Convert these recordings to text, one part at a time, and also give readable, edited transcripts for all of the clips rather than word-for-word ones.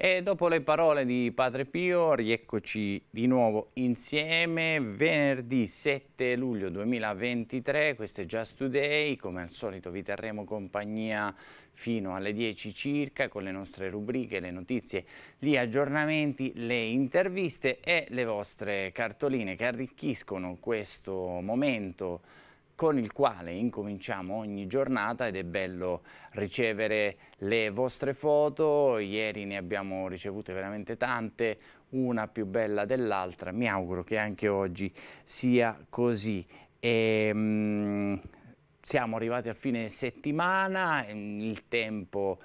E dopo le parole di Padre Pio, rieccoci di nuovo insieme, venerdì 7 luglio 2023, questo è Just Today, come al solito vi terremo compagnia fino alle 10 circa con le nostre rubriche, le notizie, gli aggiornamenti, le interviste e le vostre cartoline che arricchiscono questo momento con il quale incominciamo ogni giornata ed è bello ricevere le vostre foto. Ieri ne abbiamo ricevute veramente tante, una più bella dell'altra, mi auguro che anche oggi sia così. Siamo arrivati al fine settimana, il tempo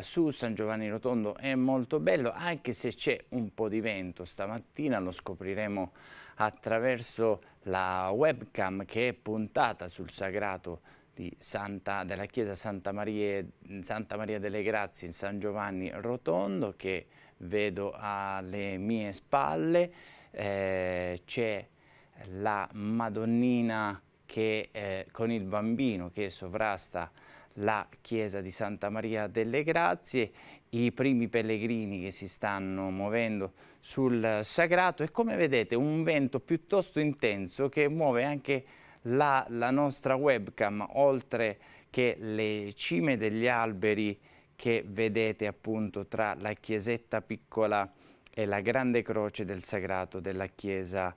su San Giovanni Rotondo è molto bello, anche se c'è un po' di vento stamattina, lo scopriremo attraverso la webcam che è puntata sul sagrato di della chiesa Santa Maria delle Grazie in San Giovanni Rotondo, che vedo alle mie spalle. C'è la Madonnina che con il bambino che sovrasta la chiesa di Santa Maria delle Grazie, i primi pellegrini che si stanno muovendo sul sagrato e, come vedete, un vento piuttosto intenso che muove anche la nostra webcam, oltre che le cime degli alberi che vedete appunto tra la chiesetta piccola e la grande croce del sagrato della chiesa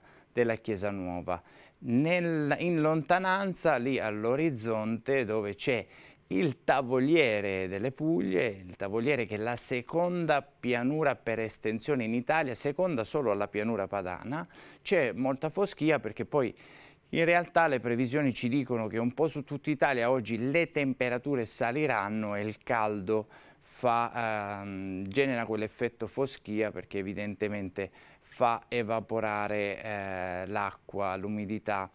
nuova. In lontananza, lì all'orizzonte, dove c'è il Tavoliere delle Puglie, il Tavoliere che è la seconda pianura per estensione in Italia, seconda solo alla pianura padana, c'è molta foschia perché poi in realtà le previsioni ci dicono che un po' su tutta Italia oggi le temperature saliranno e il caldo genera quell'effetto foschia perché evidentemente fa evaporare l'acqua, l'umidità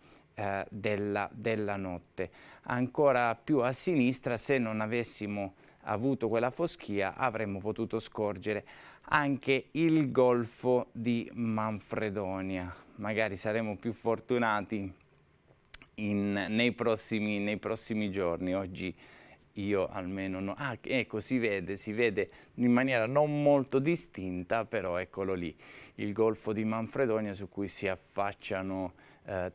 della notte. Ancora più a sinistra, se non avessimo avuto quella foschia, avremmo potuto scorgere anche il Golfo di Manfredonia. Magari saremo più fortunati nei prossimi giorni. Oggi io almeno no. Ah, ecco, si vede in maniera non molto distinta, però eccolo lì, il Golfo di Manfredonia su cui si affacciano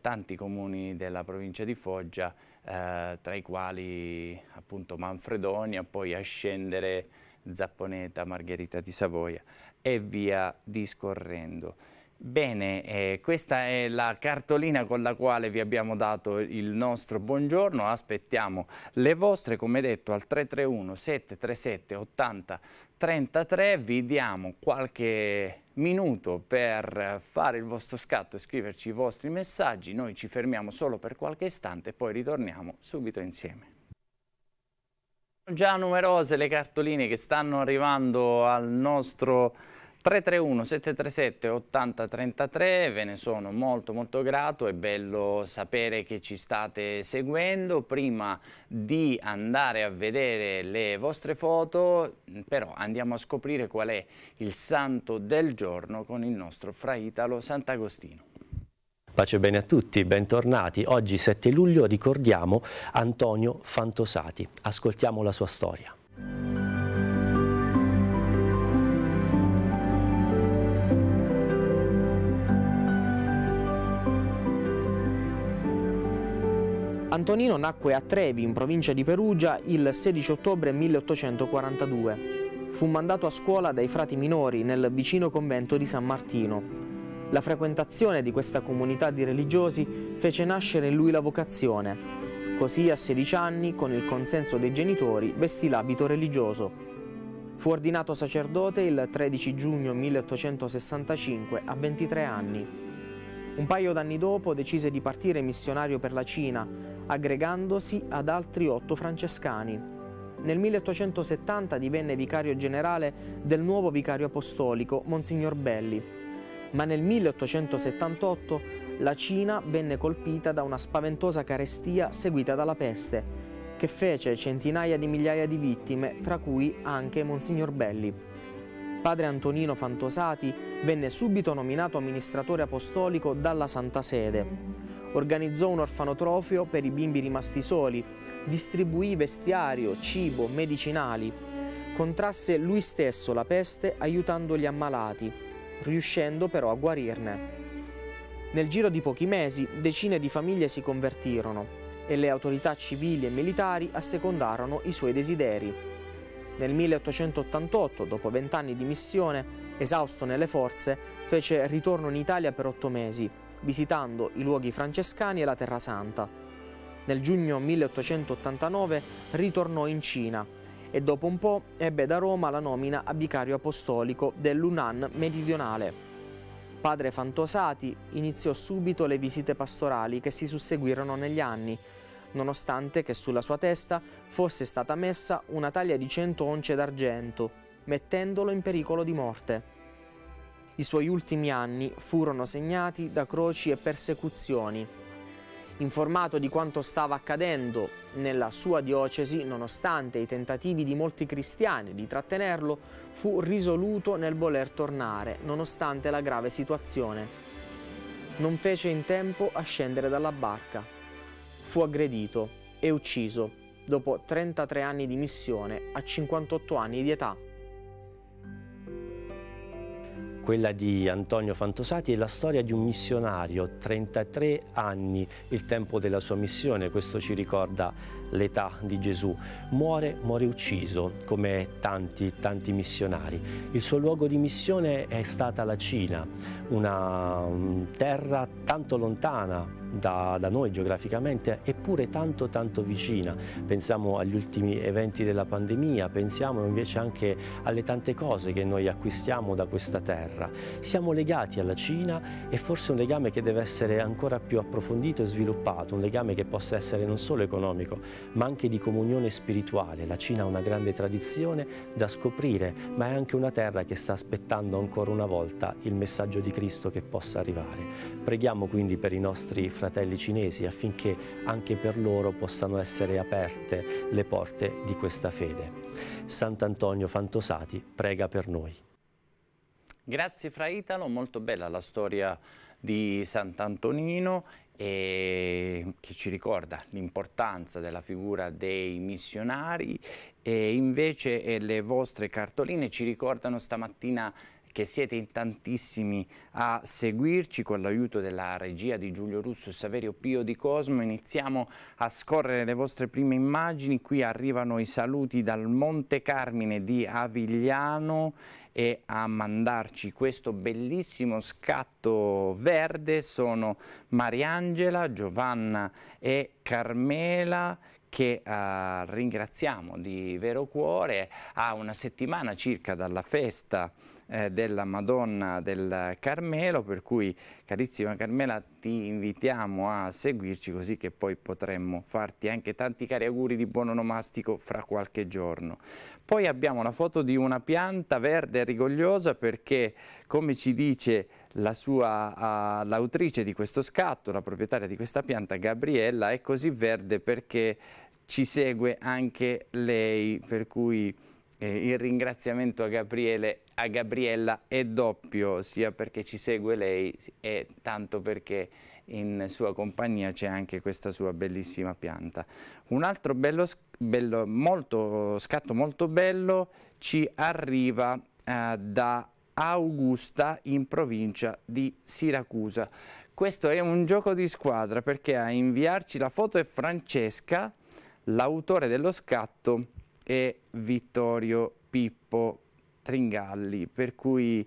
tanti comuni della provincia di Foggia, tra i quali appunto Manfredonia, poi Ascendere, Zapponeta, Margherita di Savoia e via discorrendo. Bene, questa è la cartolina con la quale vi abbiamo dato il nostro buongiorno, aspettiamo le vostre, come detto, al 331 737 80 33, vi diamo qualche minuto per fare il vostro scatto e scriverci i vostri messaggi. Noi ci fermiamo solo per qualche istante e poi ritorniamo subito insieme. Sono già numerose le cartoline che stanno arrivando al nostro 331 737 80 33, ve ne sono molto grato, è bello sapere che ci state seguendo. Prima di andare a vedere le vostre foto però andiamo a scoprire qual è il santo del giorno con il nostro fra Italo Sant'Agostino. Pace bene a tutti, bentornati. Oggi 7 luglio ricordiamo Antonio Fantosati, ascoltiamo la sua storia. Antonino nacque a Trevi, in provincia di Perugia, il 16 ottobre 1842. Fu mandato a scuola dai frati minori nel vicino convento di San Martino. La frequentazione di questa comunità di religiosi fece nascere in lui la vocazione. Così a 16 anni, con il consenso dei genitori, vestì l'abito religioso. Fu ordinato sacerdote il 13 giugno 1865 a 23 anni. Un paio d'anni dopo decise di partire missionario per la Cina, aggregandosi ad altri 8 francescani. Nel 1870 divenne vicario generale del nuovo vicario apostolico, Monsignor Belli. Ma nel 1878 la Cina venne colpita da una spaventosa carestia seguita dalla peste, che fece centinaia di migliaia di vittime, tra cui anche Monsignor Belli. Padre Antonino Fantosati venne subito nominato amministratore apostolico dalla Santa Sede. Organizzò un orfanotrofio per i bimbi rimasti soli, distribuì vestiario, cibo, medicinali. contrasse lui stesso la peste aiutando gli ammalati, riuscendo però a guarirne. Nel giro di pochi mesi decine di famiglie si convertirono e le autorità civili e militari assecondarono i suoi desideri. Nel 1888, dopo 20 anni di missione, esausto nelle forze, fece ritorno in Italia per 8 mesi, visitando i luoghi francescani e la Terra Santa. Nel giugno 1889 ritornò in Cina e dopo un po' ebbe da Roma la nomina a vicario apostolico dell'Hunan meridionale. Padre Fantosati iniziò subito le visite pastorali che si susseguirono negli anni, nonostante che sulla sua testa fosse stata messa una taglia di 100 once d'argento, mettendolo in pericolo di morte. I suoi ultimi anni furono segnati da croci e persecuzioni. Informato di quanto stava accadendo nella sua diocesi, nonostante i tentativi di molti cristiani di trattenerlo, fu risoluto nel voler tornare, nonostante la grave situazione. Non fece in tempo a scendere dalla barca. Fu aggredito e ucciso dopo 33 anni di missione a 58 anni di età. Quella di Antonio Fantosati è la storia di un missionario, 33 anni, il tempo della sua missione, questo ci ricorda l'età di Gesù. Muore ucciso, come tanti missionari. Il suo luogo di missione è stata la Cina, una terra tanto lontana da noi geograficamente, eppure tanto vicina. Pensiamo agli ultimi eventi della pandemia, pensiamo invece anche alle tante cose che noi acquistiamo da questa terra. Siamo legati alla Cina e forse un legame che deve essere ancora più approfondito e sviluppato, un legame che possa essere non solo economico, ma anche di comunione spirituale. La Cina ha una grande tradizione da scoprire, ma è anche una terra che sta aspettando ancora una volta il messaggio di Cristo che possa arrivare. Preghiamo quindi per i nostri fratelli cinesi, affinché anche per loro possano essere aperte le porte di questa fede. Sant'Antonio Fantosati prega per noi. Grazie fra Italo, molto bella la storia di Sant'Antonino, che ci ricorda l'importanza della figura dei missionari. E invece le vostre cartoline ci ricordano stamattina che siete in tantissimi a seguirci. Con l'aiuto della regia di Giulio Russo e Saverio Pio di Cosmo iniziamo a scorrere le vostre prime immagini. Qui arrivano i saluti dal Monte Carmine di Avigliano e a mandarci questo bellissimo scatto verde sono Mariangela, Giovanna e Carmela, che ringraziamo di vero cuore. A una settimana circa dalla festa della Madonna del Carmelo, per cui carissima Carmela ti invitiamo a seguirci, così che poi potremmo farti anche tanti cari auguri di buon onomastico fra qualche giorno. Poi abbiamo la foto di una pianta verde e rigogliosa, perché come ci dice l'autrice di questo scatto, la proprietaria di questa pianta, Gabriella, è così verde perché ci segue anche lei, per cui il ringraziamento a Gabriella è doppio, sia perché ci segue lei e tanto perché in sua compagnia c'è anche questa sua bellissima pianta. Un altro scatto molto bello ci arriva da Augusta, in provincia di Siracusa. Questo è un gioco di squadra, perché a inviarci la foto è Francesca, l'autore dello scatto è Vittorio Pippo Tringalli, per cui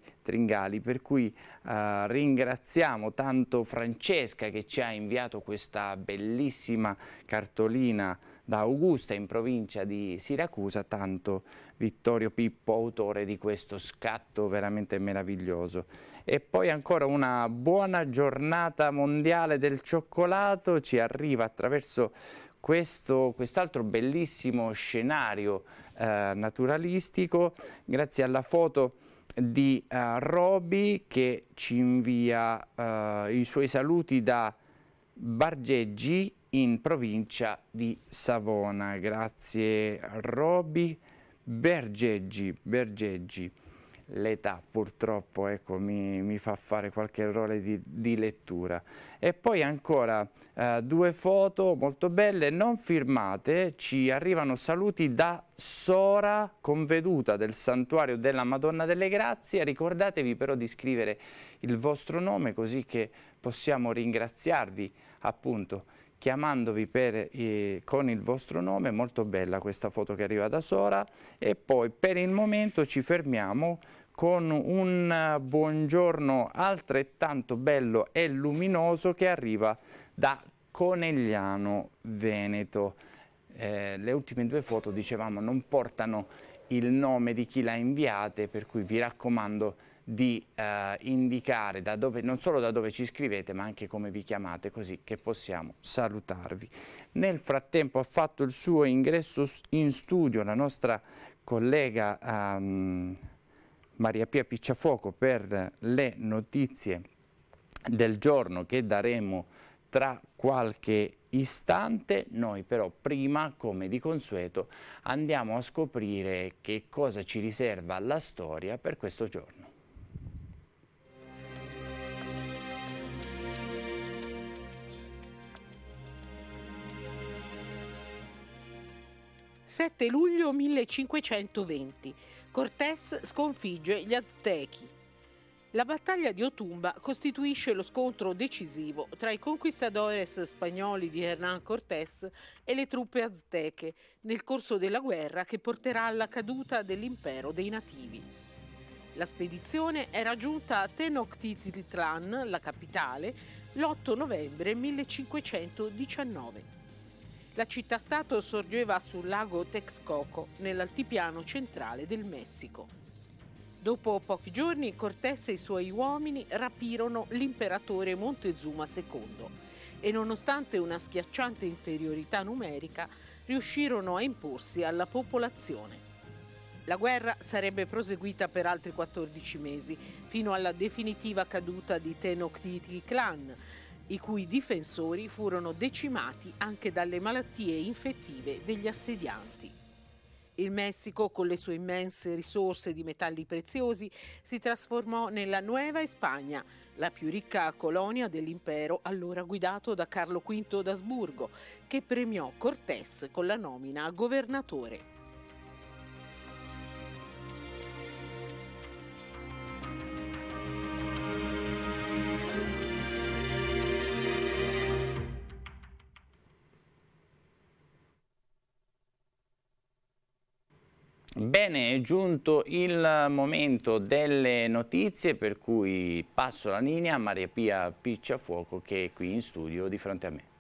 ringraziamo tanto Francesca che ci ha inviato questa bellissima cartolina da Augusta, in provincia di Siracusa, tanto Vittorio Pippo, autore di questo scatto veramente meraviglioso. E poi ancora una buona giornata mondiale del cioccolato ci arriva attraverso quest'altro bellissimo scenario naturalistico, grazie alla foto di Roby, che ci invia i suoi saluti da Bergeggi, in provincia di Savona. Grazie Roby. Bergeggi. l'età purtroppo, ecco, mi fa fare qualche errore di lettura. E poi ancora due foto molto belle, non firmate, ci arrivano saluti da Sora, conveduta del santuario della Madonna delle Grazie. Ricordatevi però di scrivere il vostro nome, così che possiamo ringraziarvi, appunto, chiamandovi per, con il vostro nome. Molto bella questa foto che arriva da Sora. E poi per il momento ci fermiamo con un buongiorno altrettanto bello e luminoso che arriva da Conegliano Veneto. Le ultime due foto, dicevamo, non portano il nome di chi l'ha inviate, per cui vi raccomando di indicare da dove, non solo da dove ci scrivete, ma anche come vi chiamate, così che possiamo salutarvi. Nel frattempo ha fatto il suo ingresso in studio la nostra collega Maria Pia Picciafuoco per le notizie del giorno che daremo tra qualche istante. Noi però prima, come di consueto, andiamo a scoprire che cosa ci riserva la storia per questo giorno. «7 luglio 1520. Cortés sconfigge gli Aztechi. La battaglia di Otumba costituisce lo scontro decisivo tra i conquistadores spagnoli di Hernán Cortés e le truppe azteche, nel corso della guerra che porterà alla caduta dell'impero dei nativi. La spedizione era giunta a Tenochtitlan, la capitale, l'8 novembre 1519. La città-stato sorgeva sul lago Texcoco, nell'altipiano centrale del Messico. Dopo pochi giorni Cortés e i suoi uomini rapirono l'imperatore Montezuma II e, nonostante una schiacciante inferiorità numerica, riuscirono a imporsi alla popolazione. La guerra sarebbe proseguita per altri 14 mesi, fino alla definitiva caduta di Tenochtitlan, i cui difensori furono decimati anche dalle malattie infettive degli assedianti. Il Messico, con le sue immense risorse di metalli preziosi, si trasformò nella Nuova Spagna, la più ricca colonia dell'impero allora guidato da Carlo V d'Asburgo, che premiò Cortés con la nomina a governatore. Bene, è giunto il momento delle notizie, per cui passo la linea a Maria Pia Picciafuoco, che è qui in studio di fronte a me.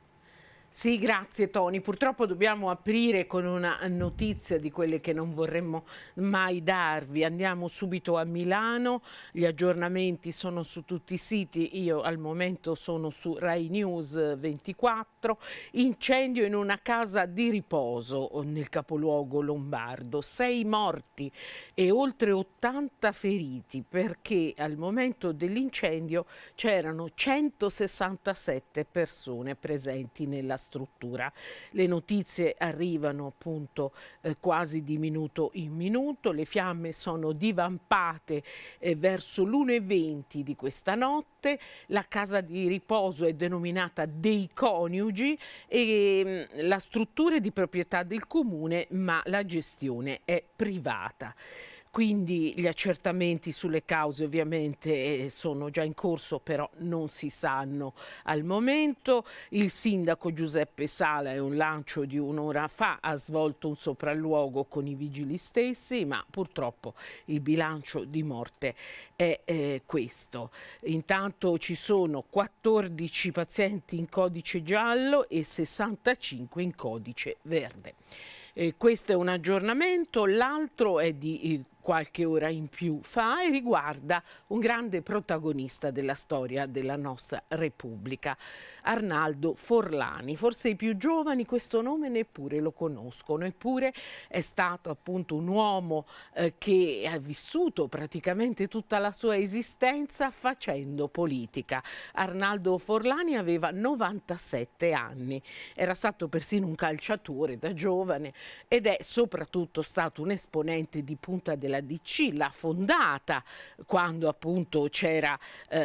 Sì, grazie Tony. Purtroppo dobbiamo aprire con una notizia di quelle che non vorremmo mai darvi. Andiamo subito a Milano, gli aggiornamenti sono su tutti i siti, io al momento sono su Rai News 24, incendio in una casa di riposo nel capoluogo lombardo, 6 morti e oltre 80 feriti, perché al momento dell'incendio c'erano 167 persone presenti nella struttura. Le notizie arrivano appunto quasi di minuto in minuto. Le fiamme sono divampate verso l'1:20 di questa notte. La casa di riposo è denominata Dei Coniugi e la struttura è di proprietà del comune, ma la gestione è privata. Quindi gli accertamenti sulle cause ovviamente sono già in corso, però non si sanno al momento. Il sindaco Giuseppe Sala, è un lancio di un'ora fa, ha svolto un sopralluogo con i vigili stessi, ma purtroppo il bilancio di morte è questo. Intanto ci sono 14 pazienti in codice giallo e 65 in codice verde. Questo è un aggiornamento, l'altro è di qualche ora in più fa e riguarda un grande protagonista della storia della nostra Repubblica, Arnaldo Forlani. Forse i più giovani questo nome neppure lo conoscono, eppure è stato appunto un uomo che ha vissuto praticamente tutta la sua esistenza facendo politica. Arnaldo Forlani aveva 97 anni, era stato persino un calciatore da giovane ed è soprattutto stato un esponente di punta della della DC, l'ha fondata quando appunto c'era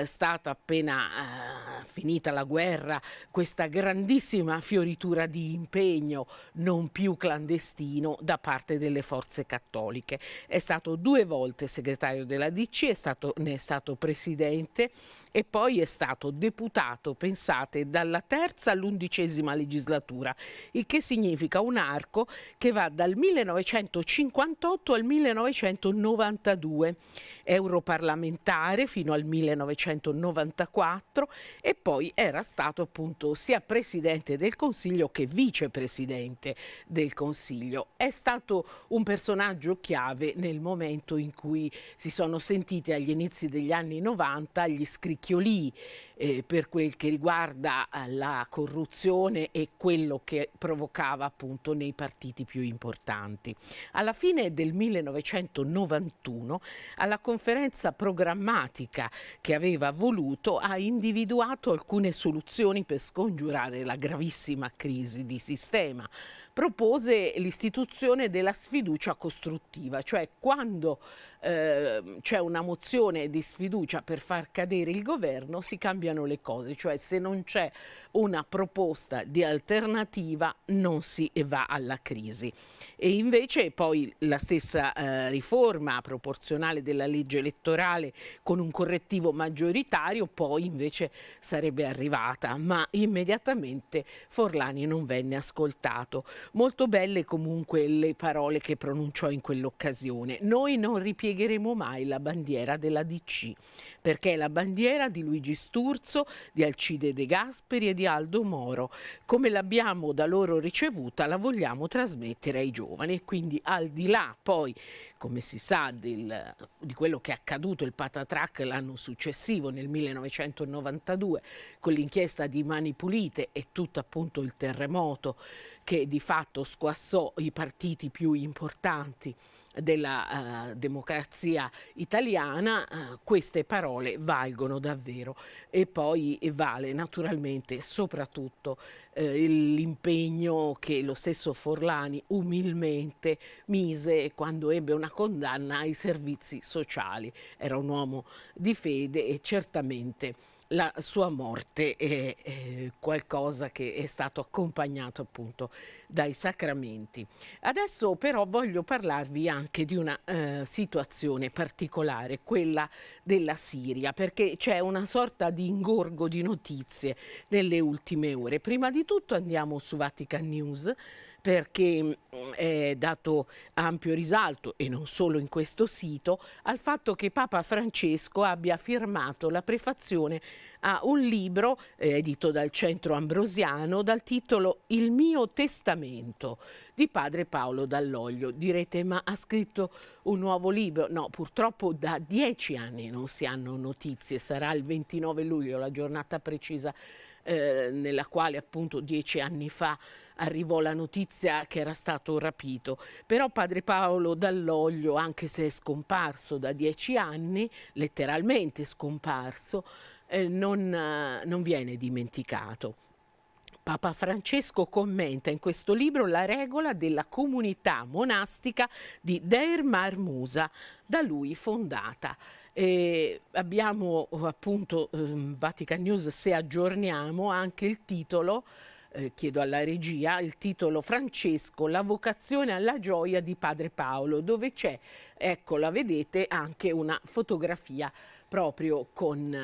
stata appena finita la guerra, questa grandissima fioritura di impegno non più clandestino da parte delle forze cattoliche. È stato 2 volte segretario della DC, ne è stato presidente e poi è stato deputato, pensate, dalla 3ª all'11ª legislatura, il che significa un arco che va dal 1958 al 1992, europarlamentare fino al 1994 e poi era stato appunto sia presidente del Consiglio che vicepresidente del Consiglio. È stato un personaggio chiave nel momento in cui si sono sentite agli inizi degli anni 90 gli scricchiolii per quel che riguarda la corruzione e quello che provocava appunto nei partiti più importanti. Alla fine del 1991, alla conferenza programmatica che aveva voluto, ha individuato alcune soluzioni per scongiurare la gravissima crisi di sistema. Propose l'istituzione della sfiducia costruttiva, cioè quando c'è una mozione di sfiducia per far cadere il governo si cambiano le cose, cioè se non c'è una proposta di alternativa non si va alla crisi. E invece poi la stessa riforma proporzionale della legge elettorale con un correttivo maggioritario poi invece sarebbe arrivata, ma immediatamente Forlani non venne ascoltato. Molto belle comunque le parole che pronunciò in quell'occasione. Noi non ripiegheremo mai la bandiera della DC, perché è la bandiera di Luigi Sturzo, di Alcide De Gasperi e di Aldo Moro. Come l'abbiamo da loro ricevuta, la vogliamo trasmettere ai giovani. E quindi al di là poi, come si sa, di quello che è accaduto, il patatrac l'anno successivo, nel 1992, con l'inchiesta di Mani Pulite e tutto appunto il terremoto che di fatto squassò i partiti più importanti della democrazia italiana, queste parole valgono davvero. E poi vale naturalmente soprattutto l'impegno che lo stesso Forlani umilmente mise quando ebbe una condanna ai servizi sociali. Era un uomo di fede e certamente la sua morte è qualcosa che è stato accompagnato appunto dai sacramenti. Adesso però voglio parlarvi anche di una situazione particolare, quella della Siria, perché c'è una sorta di ingorgo di notizie nelle ultime ore. Prima di tutto andiamo su Vatican News, perché è dato ampio risalto, e non solo in questo sito, al fatto che Papa Francesco abbia firmato la prefazione a un libro edito dal Centro Ambrosiano dal titolo Il mio testamento di padre Paolo Dall'Oglio. Direte, ma ha scritto un nuovo libro? No, purtroppo da 10 anni non si hanno notizie, sarà il 29 luglio la giornata precisa nella quale appunto 10 anni fa arrivò la notizia che era stato rapito. Però padre Paolo Dall'Oglio, anche se è scomparso da 10 anni, letteralmente scomparso, non viene dimenticato. Papa Francesco commenta in questo libro la regola della comunità monastica di Deir Mar Musa, da lui fondata. E abbiamo appunto Vatican News, se aggiorniamo anche il titolo, chiedo alla regia, il titolo Francesco, la vocazione alla gioia di padre Paolo, dove c'è, ecco la vedete, anche una fotografia proprio con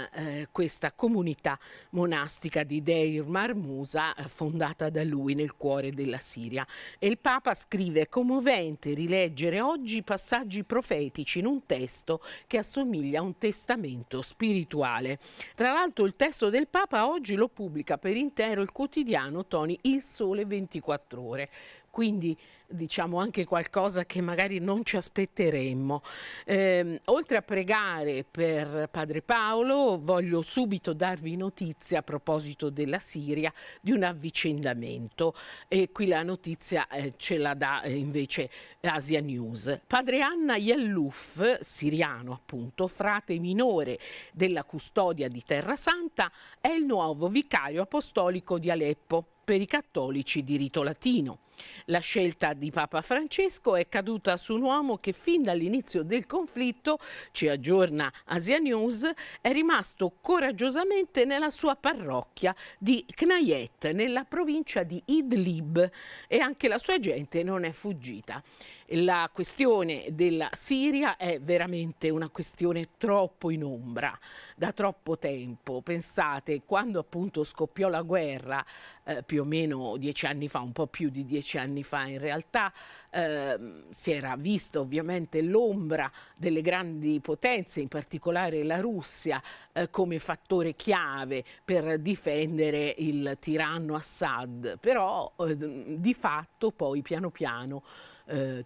questa comunità monastica di Deir Mar Musa fondata da lui nel cuore della Siria. E il Papa scrive: è commovente rileggere oggi passaggi profetici in un testo che assomiglia a un testamento spirituale. Tra l'altro il testo del Papa oggi lo pubblica per intero il quotidiano Toni Il Sole 24 Ore. Quindi diciamo anche qualcosa che magari non ci aspetteremmo. Oltre a pregare per padre Paolo, voglio subito darvi notizia a proposito della Siria di un avvicendamento, e qui la notizia ce la dà invece Asia News. Padre Anna Yellouf, siriano appunto, frate minore della custodia di Terra Santa, è il nuovo vicario apostolico di Aleppo per i cattolici di rito latino. La scelta di Papa Francesco è caduta su un uomo che fin dall'inizio del conflitto, ci aggiorna Asia News, è rimasto coraggiosamente nella sua parrocchia di Knayet, nella provincia di Idlib, e anche la sua gente non è fuggita. La questione della Siria è veramente una questione troppo in ombra, da troppo tempo. Pensate, quando appunto scoppiò la guerra, più o meno 10 anni fa, un po' più di 10 anni fa in realtà, si era vista ovviamente l'ombra delle grandi potenze, in particolare la Russia, come fattore chiave per difendere il tiranno Assad, però di fatto poi piano piano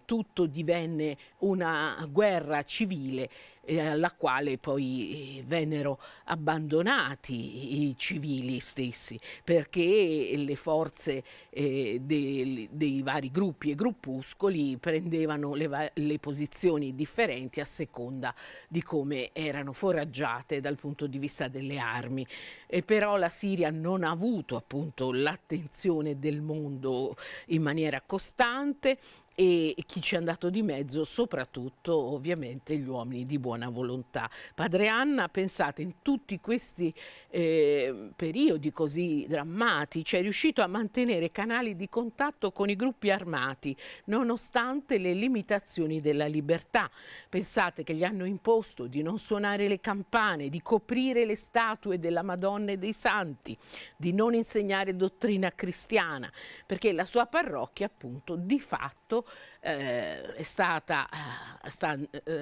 tutto divenne una guerra civile alla quale poi vennero abbandonati i civili stessi, perché le forze dei vari gruppi e gruppuscoli prendevano le posizioni differenti a seconda di come erano foraggiate dal punto di vista delle armi. E però la Siria non ha avuto appunto l'attenzione del mondo in maniera costante, e chi ci è andato di mezzo soprattutto ovviamente gli uomini di buona volontà. Padre Anna, pensate, in tutti questi periodi così drammatici è riuscito a mantenere canali di contatto con i gruppi armati nonostante le limitazioni della libertà. Pensate che gli hanno imposto di non suonare le campane, di coprire le statue della Madonna e dei Santi, di non insegnare dottrina cristiana, perché la sua parrocchia appunto di fatto sta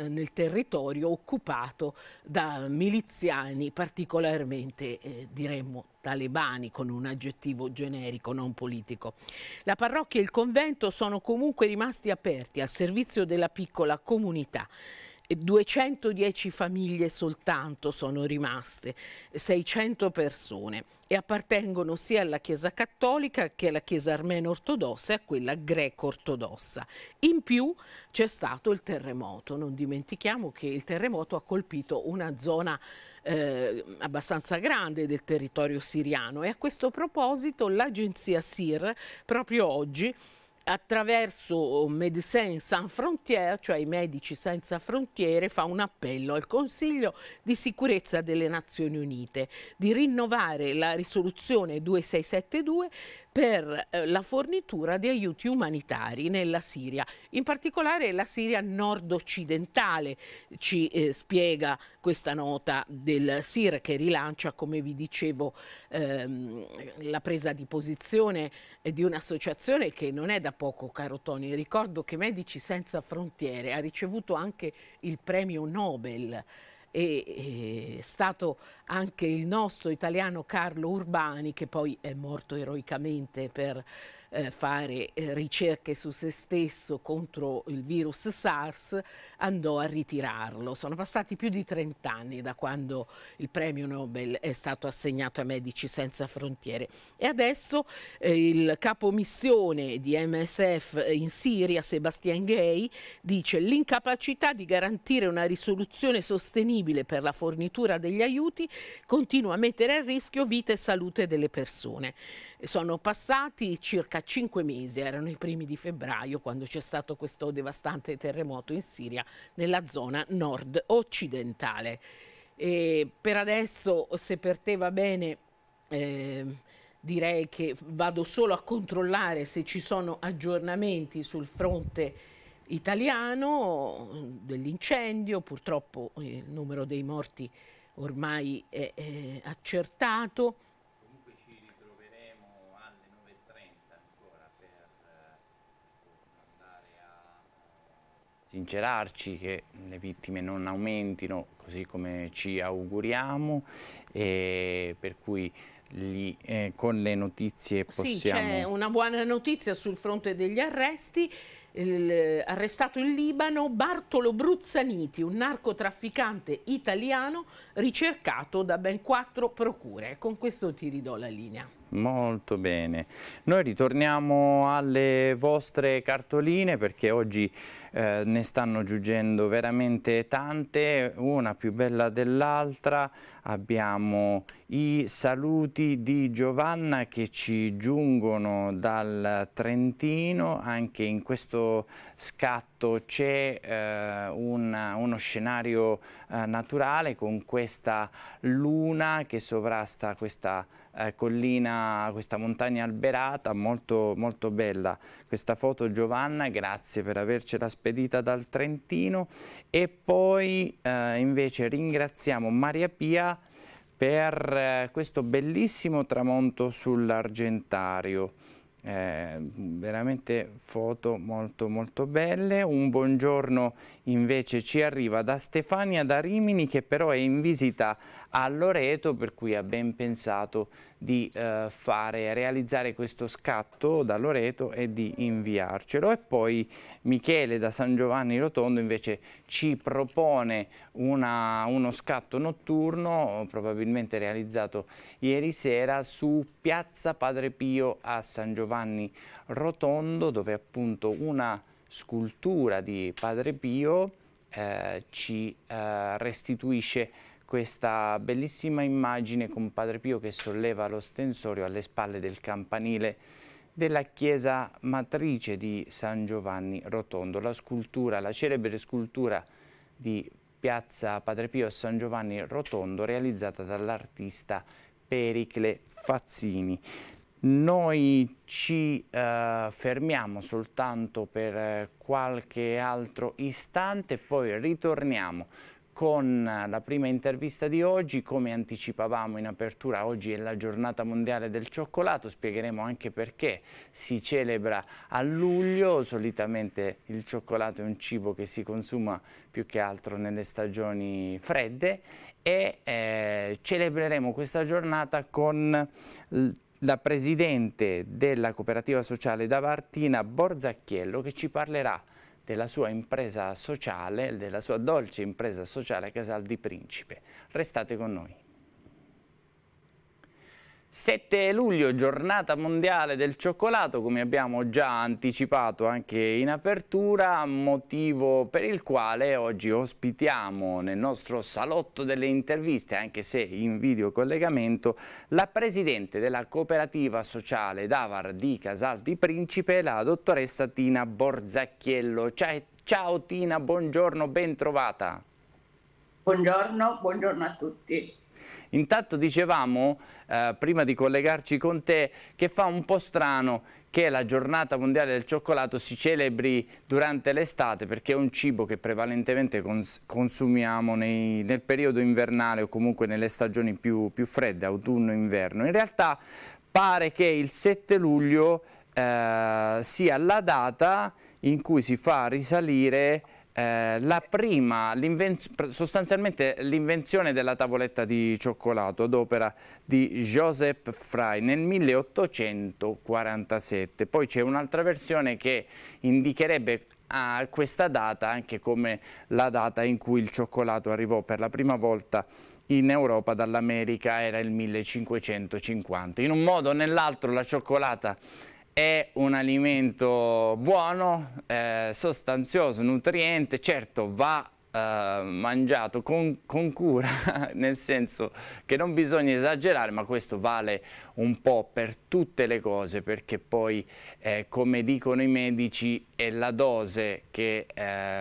nel territorio occupato da miliziani, particolarmente diremmo talebani, con un aggettivo generico, non politico. La parrocchia e il convento sono comunque rimasti aperti al servizio della piccola comunità. 210 famiglie soltanto sono rimaste, 600 persone, e appartengono sia alla Chiesa Cattolica che alla Chiesa Armeno-Ortodossa e a quella Greco-Ortodossa. In più c'è stato il terremoto. Non dimentichiamo che il terremoto ha colpito una zona abbastanza grande del territorio siriano, e a questo proposito l'agenzia SIR proprio oggi, attraverso Médecins Sans Frontières, cioè i Medici Senza Frontiere, fa un appello al Consiglio di Sicurezza delle Nazioni Unite di rinnovare la risoluzione 2672 per la fornitura di aiuti umanitari nella Siria, in particolare la Siria nord-occidentale, ci spiega questa nota del SIR, che rilancia, come vi dicevo, la presa di posizione di un'associazione che non è da poco, caro Tony. Ricordo che Medici Senza Frontiere ha ricevuto anche il premio Nobel, e è stato anche il nostro italiano Carlo Urbani, che poi è morto eroicamente per fare ricerche su se stesso contro il virus SARS, andò a ritirarlo. Sono passati più di 30 anni da quando il premio Nobel è stato assegnato a Medici Senza Frontiere, e adesso il capomissione di MSF in Siria, Sebastian Gay, dice: l'incapacità di garantire una risoluzione sostenibile per la fornitura degli aiuti continua a mettere a rischio vita e salute delle persone. Sono passati circa 5 mesi, erano i primi di febbraio, quando c'è stato questo devastante terremoto in Siria, nella zona nord-occidentale. Per adesso, se per te va bene, direi che vado solo a controllare se ci sono aggiornamenti sul fronte italiano dell'incendio. Purtroppo il numero dei morti ormai è accertato. Sincerarci che le vittime non aumentino, così come ci auguriamo, e per cui con le notizie possiamo... Sì, c'è una buona notizia sul fronte degli arresti. arrestato in Libano Bartolo Bruzzaniti, un narcotrafficante italiano ricercato da ben 4 procure. Con questo ti ridò la linea. Molto bene, noi ritorniamo alle vostre cartoline perché oggi ne stanno giungendo veramente tante, una più bella dell'altra. Abbiamo i saluti di Giovanna che ci giungono dal Trentino, anche in questo scatto c'è uno scenario naturale con questa luna che sovrasta questa collina, questa montagna alberata, molto molto bella questa foto Giovanna, grazie per avercela spedita dal Trentino. E poi invece ringraziamo Maria Pia per questo bellissimo tramonto sull'Argentario, veramente foto molto molto belle. Un buongiorno invece ci arriva da Stefania da Rimini, che però è in visita a Loreto, per cui ha ben pensato di realizzare questo scatto da Loreto e di inviarcelo. E poi Michele da San Giovanni Rotondo invece ci propone uno scatto notturno, probabilmente realizzato ieri sera, su piazza Padre Pio a San Giovanni Rotondo, dove appunto una scultura di Padre Pio ci restituisce questa bellissima immagine con Padre Pio che solleva lo stensorio alle spalle del campanile della chiesa matrice di San Giovanni Rotondo. La scultura, la celebre scultura di piazza Padre Pio a San Giovanni Rotondo, realizzata dall'artista Pericle Fazzini. Noi ci fermiamo soltanto per qualche altro istante, poi ritorniamo con la prima intervista di oggi. Come anticipavamo in apertura, oggi è la giornata mondiale del cioccolato, spiegheremo anche perché si celebra a luglio. Solitamente il cioccolato è un cibo che si consuma più che altro nelle stagioni fredde e celebreremo questa giornata con la presidente della cooperativa sociale Davartina, Borzacchiello, che ci parlerà della sua impresa sociale, della sua dolce impresa sociale Casal di Principe. Restate con noi. 7 luglio, giornata mondiale del cioccolato, come abbiamo già anticipato anche in apertura, motivo per il quale oggi ospitiamo nel nostro salotto delle interviste, anche se in video collegamento, la presidente della cooperativa sociale Davar di Casal di Principe, la dottoressa Tina Borzacchiello. Ciao Tina, buongiorno, ben trovata. Buongiorno, buongiorno a tutti. Intanto dicevamo, prima di collegarci con te, che fa un po' strano che la giornata mondiale del cioccolato si celebri durante l'estate, perché è un cibo che prevalentemente consumiamo nel periodo invernale o comunque nelle stagioni più fredde, autunno-inverno. In realtà pare che il 7 luglio sia la data in cui si fa risalire sostanzialmente l'invenzione della tavoletta di cioccolato ad opera di Joseph Fry nel 1847. Poi c'è un'altra versione che indicherebbe a questa data anche come la data in cui il cioccolato arrivò per la prima volta in Europa dall'America, era il 1550. In un modo o nell'altro la cioccolata è un alimento buono, sostanzioso, nutriente, certo va mangiato con cura, nel senso che non bisogna esagerare, ma questo vale un po' per tutte le cose, perché poi, come dicono i medici, è la dose che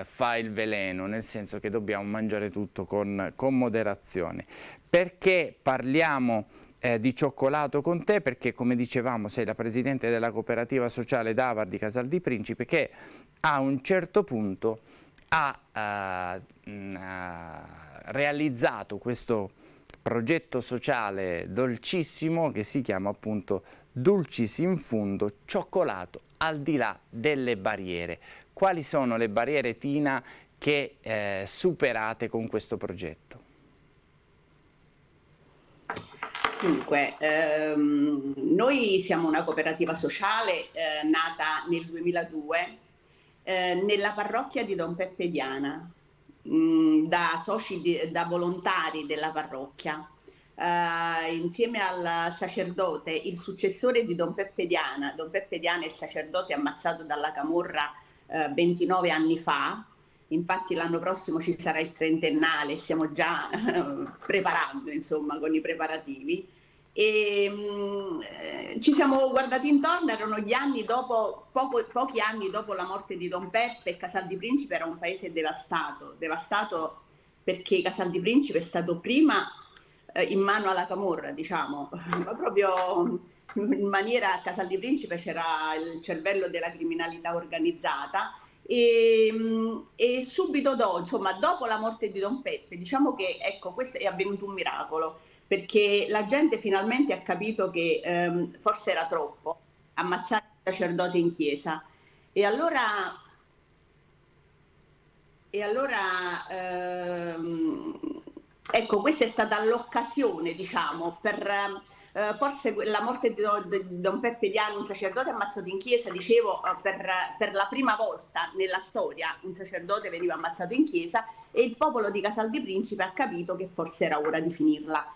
fa il veleno, nel senso che dobbiamo mangiare tutto con moderazione. Perché parliamo di cioccolato con te? Perché, come dicevamo, sei la presidente della cooperativa sociale Davar di Casal di Principe, che a un certo punto ha realizzato questo progetto sociale dolcissimo che si chiama appunto Dulcis in Fundo, cioccolato al di là delle barriere. Quali sono le barriere, Tina, che superate con questo progetto? Dunque, noi siamo una cooperativa sociale nata nel 2002 nella parrocchia di Don Peppe Diana, da soci, da volontari della parrocchia, insieme al sacerdote, il successore di Don Peppe Diana. Don Peppe Diana è il sacerdote ammazzato dalla camorra 29 anni fa. Infatti l'anno prossimo ci sarà il trentennale, stiamo già preparando, insomma, con i preparativi. E ci siamo guardati intorno, erano gli anni dopo, pochi anni dopo la morte di Don Peppe. Casal di Principe era un paese devastato, devastato perché Casal di Principe è stato prima in mano alla camorra, diciamo, ma proprio in maniera, a Casal di Principe c'era il cervello della criminalità organizzata. E subito dopo, insomma, dopo la morte di Don Peppe, diciamo che, ecco, questo è avvenuto un miracolo, perché la gente finalmente ha capito che forse era troppo ammazzare il sacerdote in chiesa. E allora, ecco, questa è stata l'occasione, diciamo, per forse la morte di Don Peppe Diana, un sacerdote ammazzato in chiesa, dicevo, per la prima volta nella storia un sacerdote veniva ammazzato in chiesa, e il popolo di Casal di Principe ha capito che forse era ora di finirla.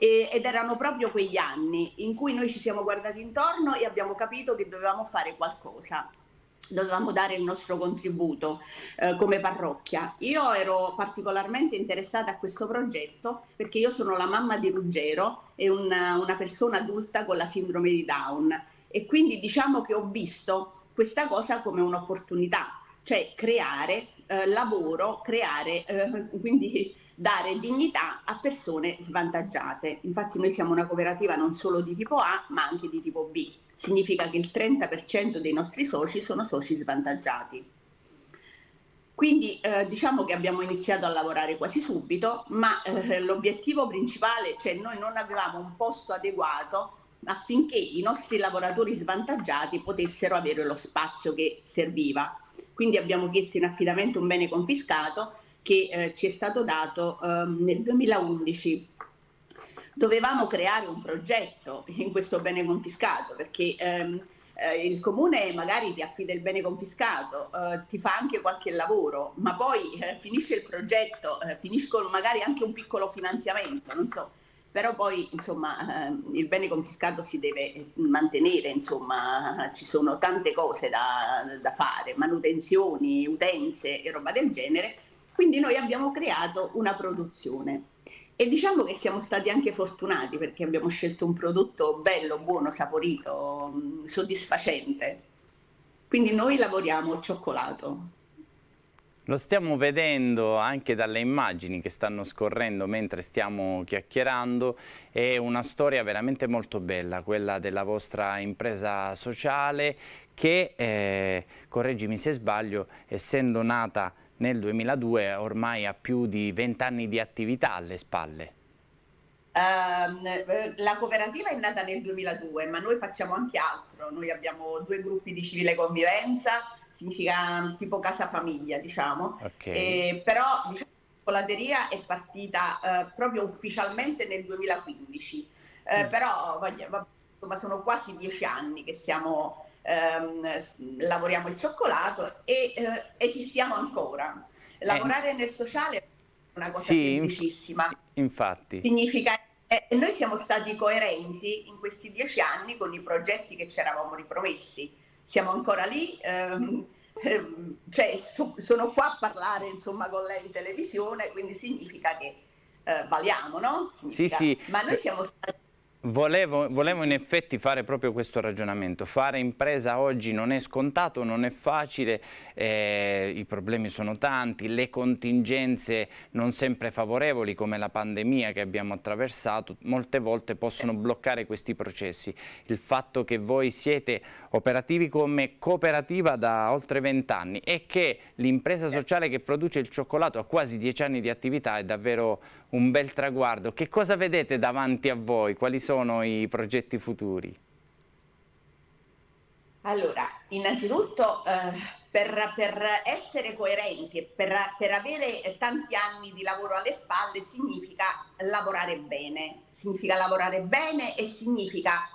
Ed erano proprio quegli anni in cui noi ci siamo guardati intorno e abbiamo capito che dovevamo fare qualcosa, dovevamo dare il nostro contributo come parrocchia. Io ero particolarmente interessata a questo progetto perché io sono la mamma di Ruggero, è una persona adulta con la sindrome di Down, e quindi diciamo che ho visto questa cosa come un'opportunità, cioè creare lavoro, creare, quindi dare dignità a persone svantaggiate. Infatti noi siamo una cooperativa non solo di tipo A ma anche di tipo B, significa che il 30% dei nostri soci sono soci svantaggiati. Quindi diciamo che abbiamo iniziato a lavorare quasi subito, ma l'obiettivo principale, cioè noi non avevamo un posto adeguato affinché i nostri lavoratori svantaggiati potessero avere lo spazio che serviva. Quindi abbiamo chiesto in affidamento un bene confiscato che ci è stato dato nel 2011. Dovevamo creare un progetto in questo bene confiscato, perché il comune magari ti affida il bene confiscato, ti fa anche qualche lavoro, ma poi finisce il progetto, finiscono magari anche un piccolo finanziamento, non so, però poi insomma il bene confiscato si deve mantenere, insomma ci sono tante cose da fare, manutenzioni, utenze e roba del genere. Quindi noi abbiamo creato una produzione e diciamo che siamo stati anche fortunati perché abbiamo scelto un prodotto bello, buono, saporito, soddisfacente. Quindi noi lavoriamo cioccolato. Lo stiamo vedendo anche dalle immagini che stanno scorrendo mentre stiamo chiacchierando. È una storia veramente molto bella, quella della vostra impresa sociale che, correggimi se sbaglio, essendo nata nel 2002 ormai ha più di 20 anni di attività alle spalle. La cooperativa è nata nel 2002, ma noi facciamo anche altro. Noi abbiamo due gruppi di civile convivenza, significa tipo casa famiglia, diciamo. Okay. Però diciamo, la colateria è partita proprio ufficialmente nel 2015. Però insomma, sono quasi 10 anni che siamo... lavoriamo il cioccolato e esistiamo ancora. Lavorare nel sociale è una cosa, sì, semplicissima. Infatti. Significa che noi siamo stati coerenti in questi 10 anni con i progetti che ci eravamo ripromessi. Siamo ancora lì, cioè, sono qua a parlare, insomma, con lei in televisione, quindi significa che valiamo, no? Significa, sì, sì. Ma noi siamo stati... Volevo in effetti fare proprio questo ragionamento. Fare impresa oggi non è scontato, non è facile, i problemi sono tanti, le contingenze non sempre favorevoli come la pandemia che abbiamo attraversato molte volte possono bloccare questi processi. Il fatto che voi siete operativi come cooperativa da oltre 20 anni e che l'impresa sociale che produce il cioccolato ha quasi 10 anni di attività è davvero un bel traguardo. Che cosa vedete davanti a voi? Quali sono i progetti futuri? Allora, innanzitutto per essere coerenti e per avere tanti anni di lavoro alle spalle significa lavorare bene. Significa lavorare bene e significa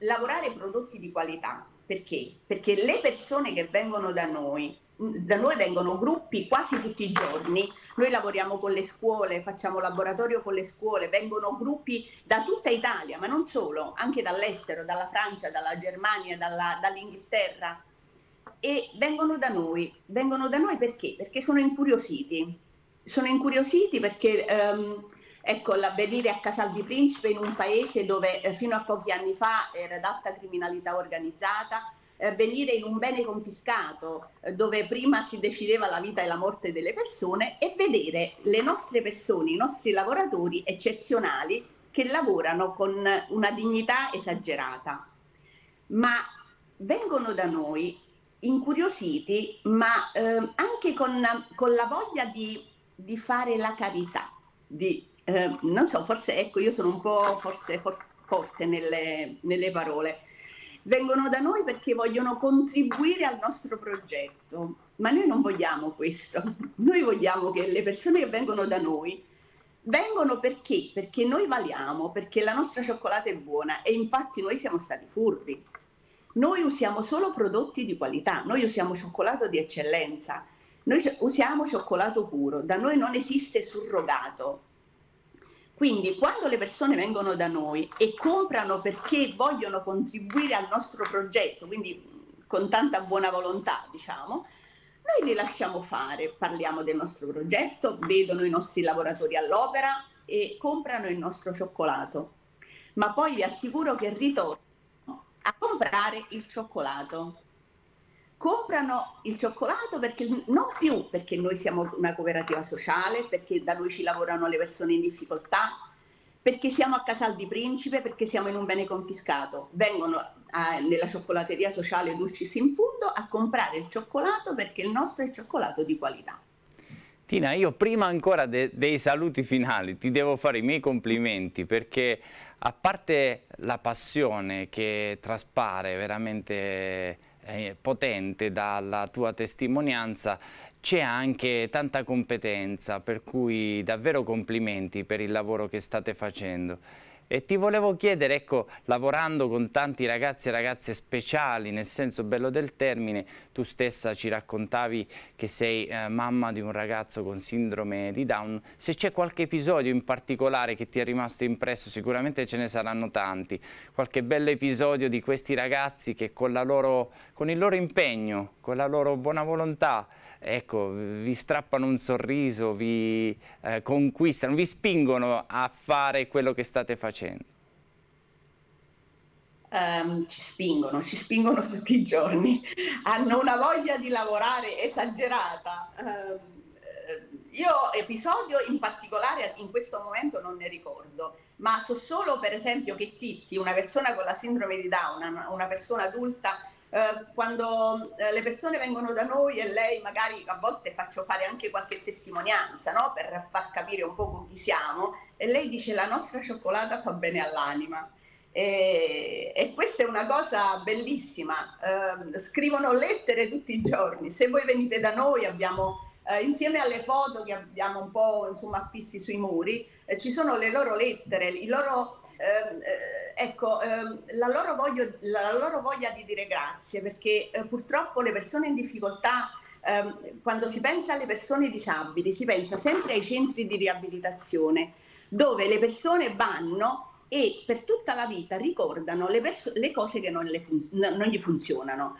lavorare prodotti di qualità. Perché? Perché le persone che vengono da noi vengono gruppi quasi tutti i giorni, noi lavoriamo con le scuole, facciamo laboratorio con le scuole, vengono gruppi da tutta Italia, ma non solo, anche dall'estero, dalla Francia, dalla Germania, dall'Inghilterra, e vengono da noi perché? Perché sono incuriositi perché ecco, l'avvenire a Casal di Principe in un paese dove fino a pochi anni fa era ad alta criminalità organizzata, venire in un bene confiscato dove prima si decideva la vita e la morte delle persone e vedere le nostre persone, i nostri lavoratori eccezionali che lavorano con una dignità esagerata. Ma vengono da noi incuriositi, ma anche con la voglia di fare la carità, non so, forse ecco, io sono un po' forse forte nelle parole. Vengono da noi perché vogliono contribuire al nostro progetto, ma noi non vogliamo questo. Noi vogliamo che le persone che vengono da noi vengono perché? Perché noi valiamo, perché la nostra cioccolata è buona e infatti noi siamo stati furbi. Noi usiamo solo prodotti di qualità, noi usiamo cioccolato di eccellenza, noi usiamo cioccolato puro, da noi non esiste surrogato. Quindi quando le persone vengono da noi e comprano perché vogliono contribuire al nostro progetto, quindi con tanta buona volontà, diciamo, noi li lasciamo fare, parliamo del nostro progetto, vedono i nostri lavoratori all'opera e comprano il nostro cioccolato. Ma poi vi assicuro che ritornano a comprare il cioccolato. Comprano il cioccolato perché, non più perché noi siamo una cooperativa sociale, perché da noi ci lavorano le persone in difficoltà, perché siamo a Casal di Principe, perché siamo in un bene confiscato. Vengono nella cioccolateria sociale Dulcis in Fundo a comprare il cioccolato perché il nostro è cioccolato di qualità. Tina, io prima ancora dei saluti finali ti devo fare i miei complimenti perché a parte la passione che traspare veramente potente dalla tua testimonianza, c'è anche tanta competenza, per cui davvero complimenti per il lavoro che state facendo. E ti volevo chiedere, ecco, lavorando con tanti ragazzi e ragazze speciali, nel senso bello del termine, tu stessa ci raccontavi che sei mamma di un ragazzo con sindrome di Down, se c'è qualche episodio in particolare che ti è rimasto impresso, sicuramente ce ne saranno tanti, qualche bello episodio di questi ragazzi che con il loro impegno, con la loro buona volontà, ecco, vi strappano un sorriso, vi conquistano, vi spingono a fare quello che state facendo. Ci spingono tutti i giorni, hanno una voglia di lavorare esagerata. Io episodio in particolare in questo momento non ne ricordo, ma so solo per esempio che Titti, una persona con la sindrome di Down, una persona adulta, quando le persone vengono da noi e lei magari a volte faccio fare anche qualche testimonianza, no? Per far capire un po' chi siamo, e lei dice la nostra cioccolata fa bene all'anima, e questa è una cosa bellissima. Scrivono lettere tutti i giorni, se voi venite da noi abbiamo insieme alle foto che abbiamo un po' insomma affissi sui muri, ci sono le loro lettere, i loro ecco, la loro voglia di dire grazie, perché purtroppo le persone in difficoltà, quando si pensa alle persone disabili, si pensa sempre ai centri di riabilitazione, dove le persone vanno e per tutta la vita ricordano le cose che non gli funzionano.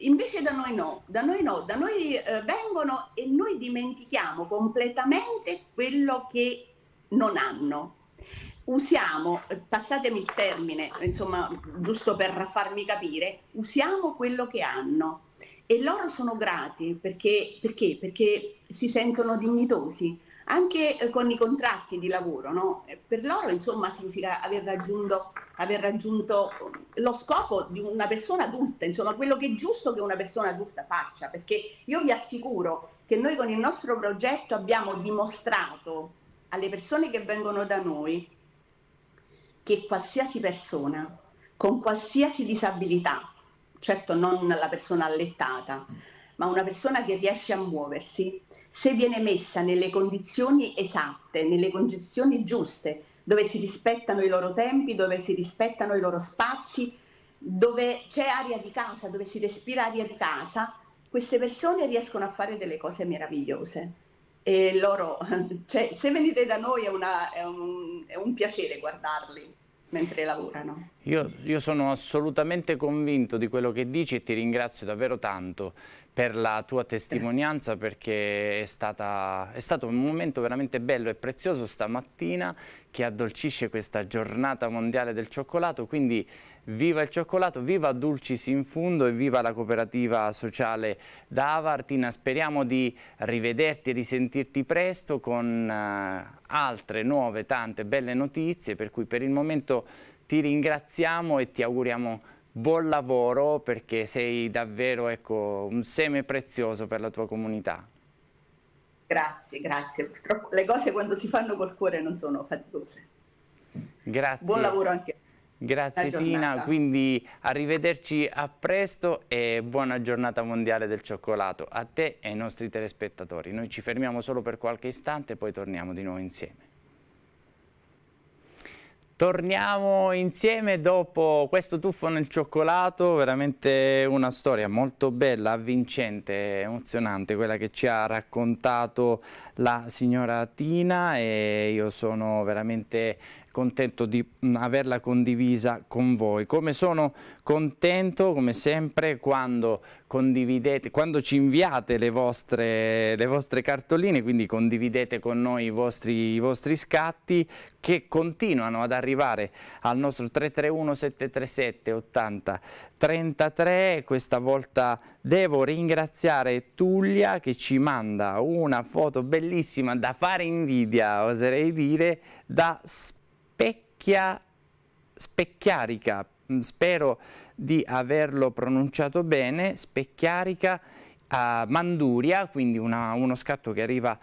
Invece da noi no, da noi vengono e noi dimentichiamo completamente quello che non hanno. Usiamo, passatemi il termine, insomma, giusto per farmi capire, usiamo quello che hanno e loro sono grati perché? Perché si sentono dignitosi, anche con i contratti di lavoro, no? Per loro insomma significa aver raggiunto lo scopo di una persona adulta, insomma quello che è giusto che una persona adulta faccia, perché io vi assicuro che noi con il nostro progetto abbiamo dimostrato alle persone che vengono da noi che qualsiasi persona con qualsiasi disabilità, certo non la persona allettata, ma una persona che riesce a muoversi, se viene messa nelle condizioni esatte, nelle condizioni giuste, dove si rispettano i loro tempi, dove si rispettano i loro spazi, dove c'è aria di casa, dove si respira aria di casa, queste persone riescono a fare delle cose meravigliose. E loro, cioè, se venite da noi è un piacere guardarli mentre lavorano. Io sono assolutamente convinto di quello che dici e ti ringrazio davvero tanto per la tua testimonianza, perché è stato un momento veramente bello e prezioso stamattina che addolcisce questa giornata mondiale del cioccolato, quindi viva il cioccolato, viva Dulcis in Fundo e viva la cooperativa sociale d'Avartina. Speriamo di rivederti e risentirti presto con altre nuove tante belle notizie, per cui per il momento ti ringraziamo e ti auguriamo buon lavoro, perché sei davvero, ecco, un seme prezioso per la tua comunità. Grazie, grazie. Purtroppo le cose quando si fanno col cuore non sono faticose. Grazie. Buon lavoro anche a te. Grazie Tina, quindi arrivederci a presto e buona giornata mondiale del cioccolato a te e ai nostri telespettatori. Noi ci fermiamo solo per qualche istante e poi torniamo di nuovo insieme. Torniamo insieme dopo questo tuffo nel cioccolato, veramente una storia molto bella, avvincente, emozionante, quella che ci ha raccontato la signora Tina, e io sono veramente contento di averla condivisa con voi. Come sono contento, come sempre, quando condividete, quando ci inviate le vostre cartoline, quindi condividete con noi i vostri scatti che continuano ad arrivare al nostro 331 737 80 33. Questa volta devo ringraziare Tullia che ci manda una foto bellissima da fare invidia, oserei dire, da Specchiarica, spero di averlo pronunciato bene, Specchiarica a Manduria, quindi uno scatto che arriva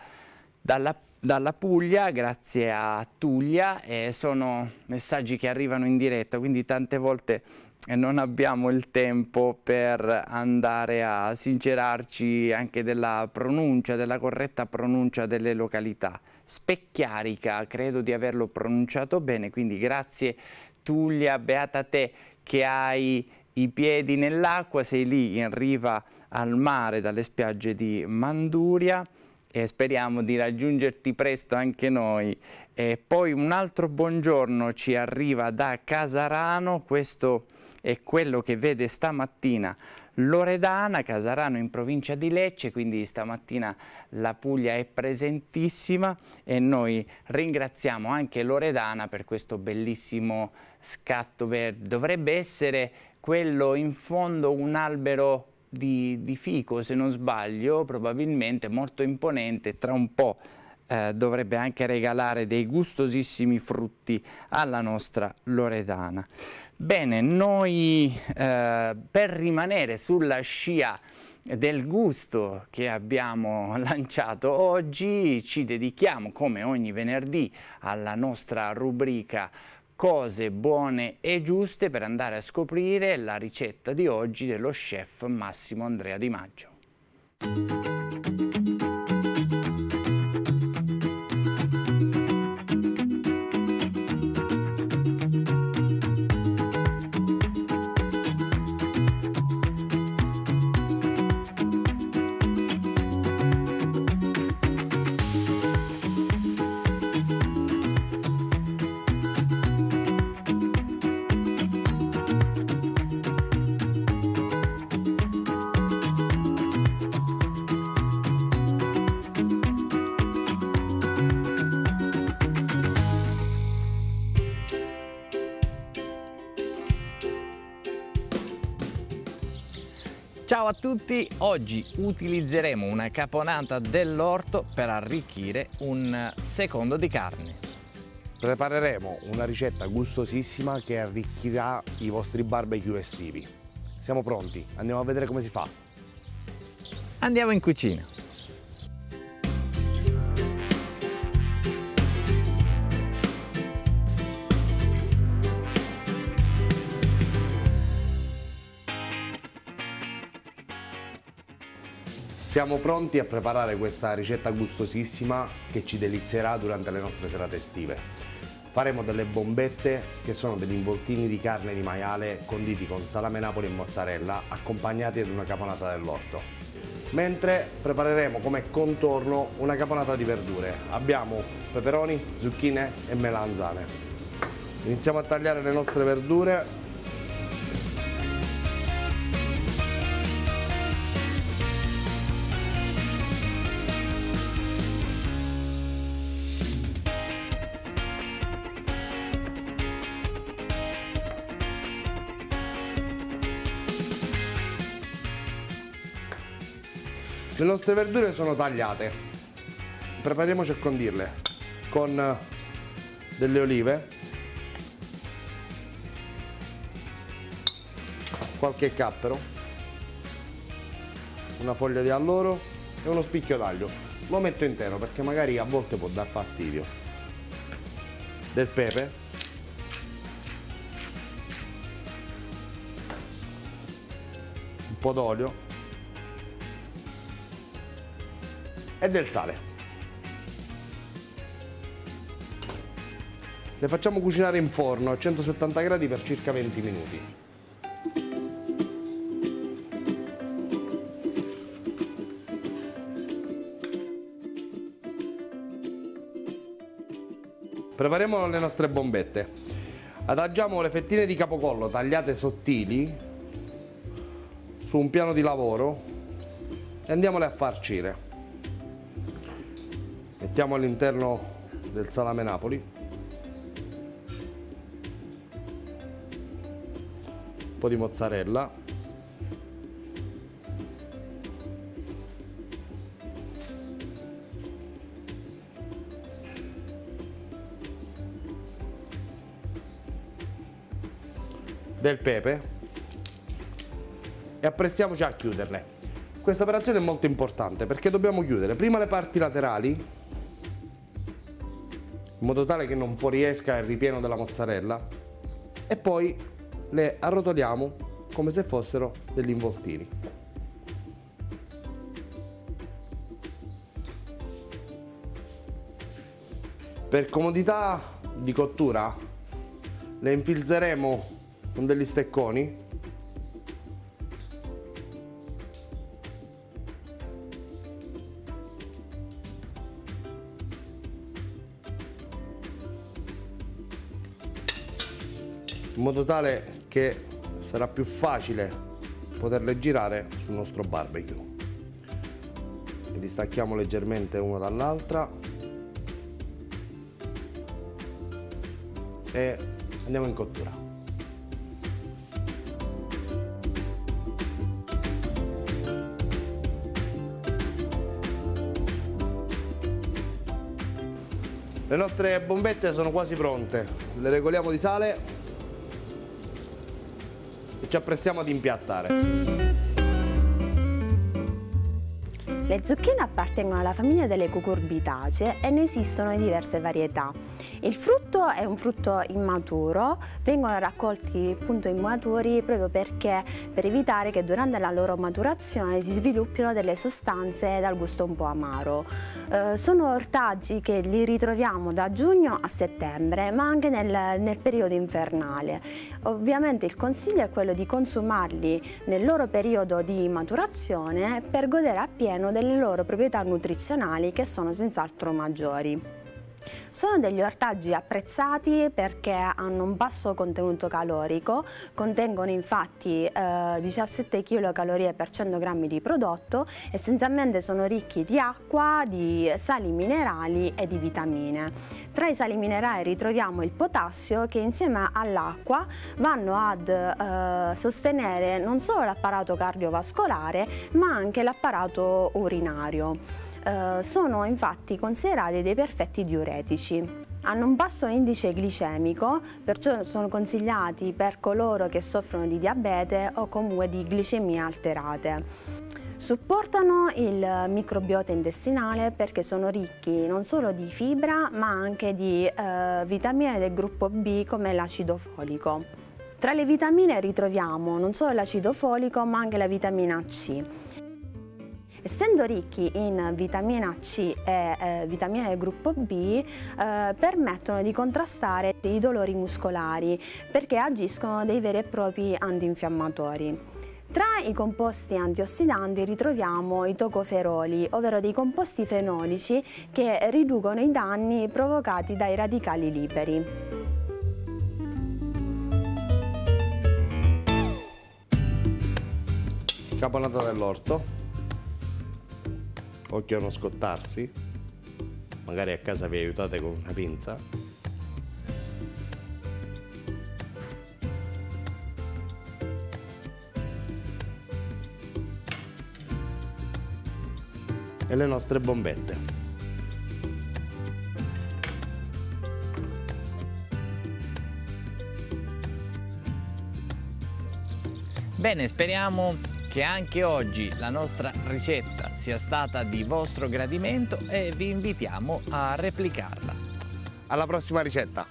dalla Puglia, grazie a Tullia, e sono messaggi che arrivano in diretta, quindi tante volte non abbiamo il tempo per andare a sincerarci anche della pronuncia, della corretta pronuncia delle località. Specchiarica, credo di averlo pronunciato bene, quindi grazie Tullia, beata te che hai i piedi nell'acqua, sei lì in riva al mare dalle spiagge di Manduria e speriamo di raggiungerti presto anche noi. E poi un altro buongiorno ci arriva da Casarano, questo è quello che vede stamattina Loredana, Casarano in provincia di Lecce, quindi stamattina la Puglia è presentissima e noi ringraziamo anche Loredana per questo bellissimo scatto verde. Dovrebbe essere quello in fondo, un albero di fico se non sbaglio, probabilmente molto imponente, tra un po' dovrebbe anche regalare dei gustosissimi frutti alla nostra Loredana. Bene, noi per rimanere sulla scia del gusto che abbiamo lanciato oggi ci dedichiamo come ogni venerdì alla nostra rubrica Cose buone e giuste per andare a scoprire la ricetta di oggi dello chef Massimo Andrea Di Maggio. Ciao a tutti, oggi utilizzeremo una caponata dell'orto per arricchire un secondo di carne. Prepareremo una ricetta gustosissima che arricchirà i vostri barbecue estivi. Siamo pronti, andiamo a vedere come si fa. Andiamo in cucina. Siamo pronti a preparare questa ricetta gustosissima che ci delizierà durante le nostre serate estive. faremo delle bombette che sono degli involtini di carne di maiale conditi con salame Napoli e mozzarella, accompagnati ad una caponata dell'orto. Mentre prepareremo come contorno una caponata di verdure. Abbiamo peperoni, zucchine e melanzane. Iniziamo a tagliare le nostre verdure. Le nostre verdure sono tagliate, prepariamoci a condirle con delle olive, qualche cappero, una foglia di alloro e uno spicchio d'aglio. Lo metto intero perché magari a volte può dar fastidio. Del pepe, un po' d'olio e del sale. Le facciamo cucinare in forno a 170 gradi per circa 20 minuti. Prepariamo le nostre bombette. Adagiamo le fettine di capocollo tagliate sottili su un piano di lavoro e andiamole a farcire. Mettiamo all'interno del salame Napoli, un po' di mozzarella, del pepe e apprestiamoci a chiuderle. Questa operazione è molto importante perché dobbiamo chiudere prima le parti laterali, in modo tale che non fuoriesca il ripieno della mozzarella, e poi le arrotoliamo come se fossero degli involtini. Per comodità di cottura le infilzeremo con degli stecconi in modo tale che sarà più facile poterle girare sul nostro barbecue. E distacchiamo leggermente uno dall'altra e andiamo in cottura. Le nostre bombette sono quasi pronte, le regoliamo di sale. Ci apprestiamo ad impiattare. Le zucchine appartengono alla famiglia delle cucurbitacee e ne esistono in diverse varietà. Il frutto è un frutto immaturo, vengono raccolti appunto immaturi proprio perché per evitare che durante la loro maturazione si sviluppino delle sostanze dal gusto un po' amaro. Sono ortaggi che li ritroviamo da giugno a settembre, ma anche nel periodo invernale. Ovviamente il consiglio è quello di consumarli nel loro periodo di maturazione per godere appieno delle loro proprietà nutrizionali, che sono senz'altro maggiori. Sono degli ortaggi apprezzati perché hanno un basso contenuto calorico, contengono infatti 17 kcal per 100 g di prodotto, essenzialmente sono ricchi di acqua, di sali minerali e di vitamine. Tra i sali minerali ritroviamo il potassio che insieme all'acqua vanno ad sostenere non solo l'apparato cardiovascolare ma anche l'apparato urinario. Sono infatti considerati dei perfetti diuretici. Hanno un basso indice glicemico, perciò sono consigliati per coloro che soffrono di diabete o comunque di glicemie alterate. Supportano il microbiota intestinale perché sono ricchi non solo di fibra ma anche di vitamine del gruppo B come l'acido folico. Tra le vitamine ritroviamo non solo l'acido folico ma anche la vitamina C. Essendo ricchi in vitamina C e vitamina del gruppo B, permettono di contrastare i dolori muscolari perché agiscono dei veri e propri antinfiammatori. Tra i composti antiossidanti ritroviamo i tocoferoli, ovvero dei composti fenolici che riducono i danni provocati dai radicali liberi. Caponata dell'orto, occhio a non scottarsi, magari a casa vi aiutate con una pinza. E le nostre bombette. Bene, speriamo che anche oggi la nostra ricetta sia stata di vostro gradimento e vi invitiamo a replicarla. Alla prossima ricetta!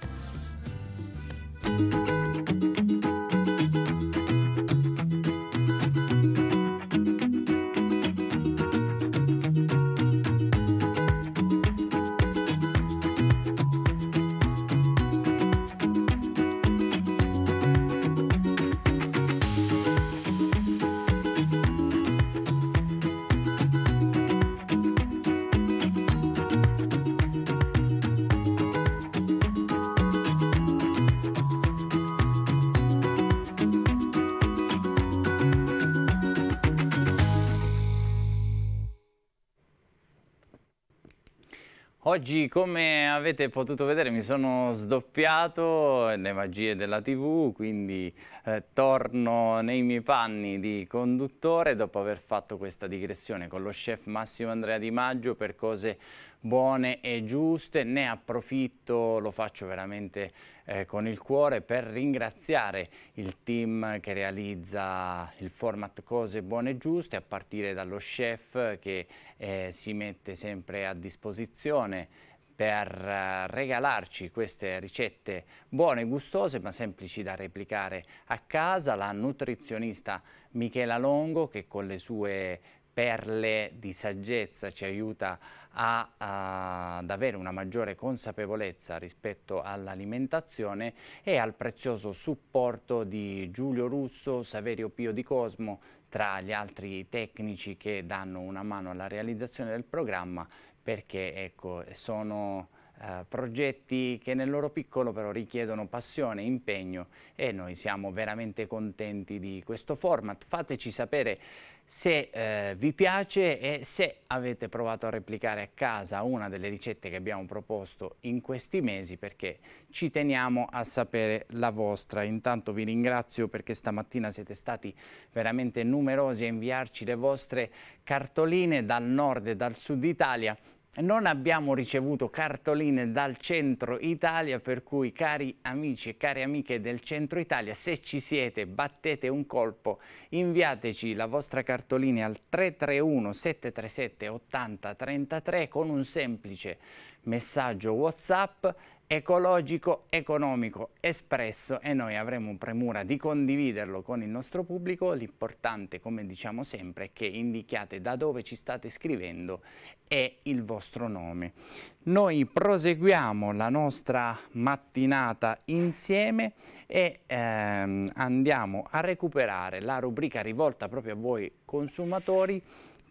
Oggi, come avete potuto vedere, mi sono sdoppiato le magie della TV, quindi torno nei miei panni di conduttore dopo aver fatto questa digressione con lo chef Massimo Andrea Di Maggio per cose buone e giuste. Ne approfitto, lo faccio veramente con il cuore, per ringraziare il team che realizza il format Cose Buone e Giuste, a partire dallo chef che si mette sempre a disposizione per regalarci queste ricette buone e gustose ma semplici da replicare a casa, la nutrizionista Michela Longo che con le sue perle di saggezza ci aiuta ad avere una maggiore consapevolezza rispetto all'alimentazione, e al prezioso supporto di Giulio Russo, Saverio Pio di Cosmo, tra gli altri tecnici che danno una mano alla realizzazione del programma, perché ecco, sono progetti che nel loro piccolo però richiedono passione, impegno, e noi siamo veramente contenti di questo format. Fateci sapere se vi piace e se avete provato a replicare a casa una delle ricette che abbiamo proposto in questi mesi, perché ci teniamo a sapere la vostra. Intanto vi ringrazio perché stamattina siete stati veramente numerosi a inviarci le vostre cartoline dal nord e dal sud Italia. Non abbiamo ricevuto cartoline dal centro Italia, per cui cari amici e cari amiche del centro Italia, se ci siete, battete un colpo, inviateci la vostra cartolina al 331 737 80 33 con un semplice messaggio WhatsApp ecologico, economico, espresso, e noi avremo premura di condividerlo con il nostro pubblico. L'importante, come diciamo sempre, è che indichiate da dove ci state scrivendo e il vostro nome. Noi proseguiamo la nostra mattinata insieme e andiamo a recuperare la rubrica rivolta proprio a voi consumatori,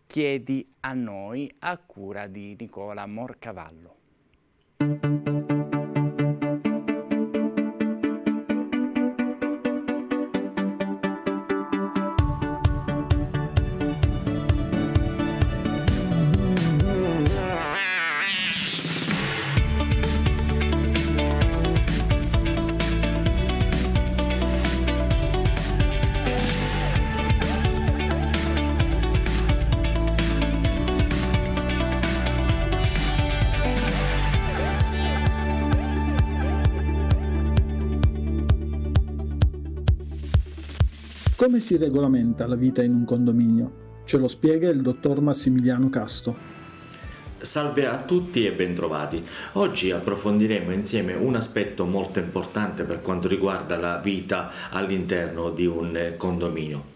Chiedi a noi, a cura di Nicola Morcavallo. Come si regolamenta la vita in un condominio? Ce lo spiega il dottor Massimiliano Casto. Salve a tutti e bentrovati. Oggi approfondiremo insieme un aspetto molto importante per quanto riguarda la vita all'interno di un condominio.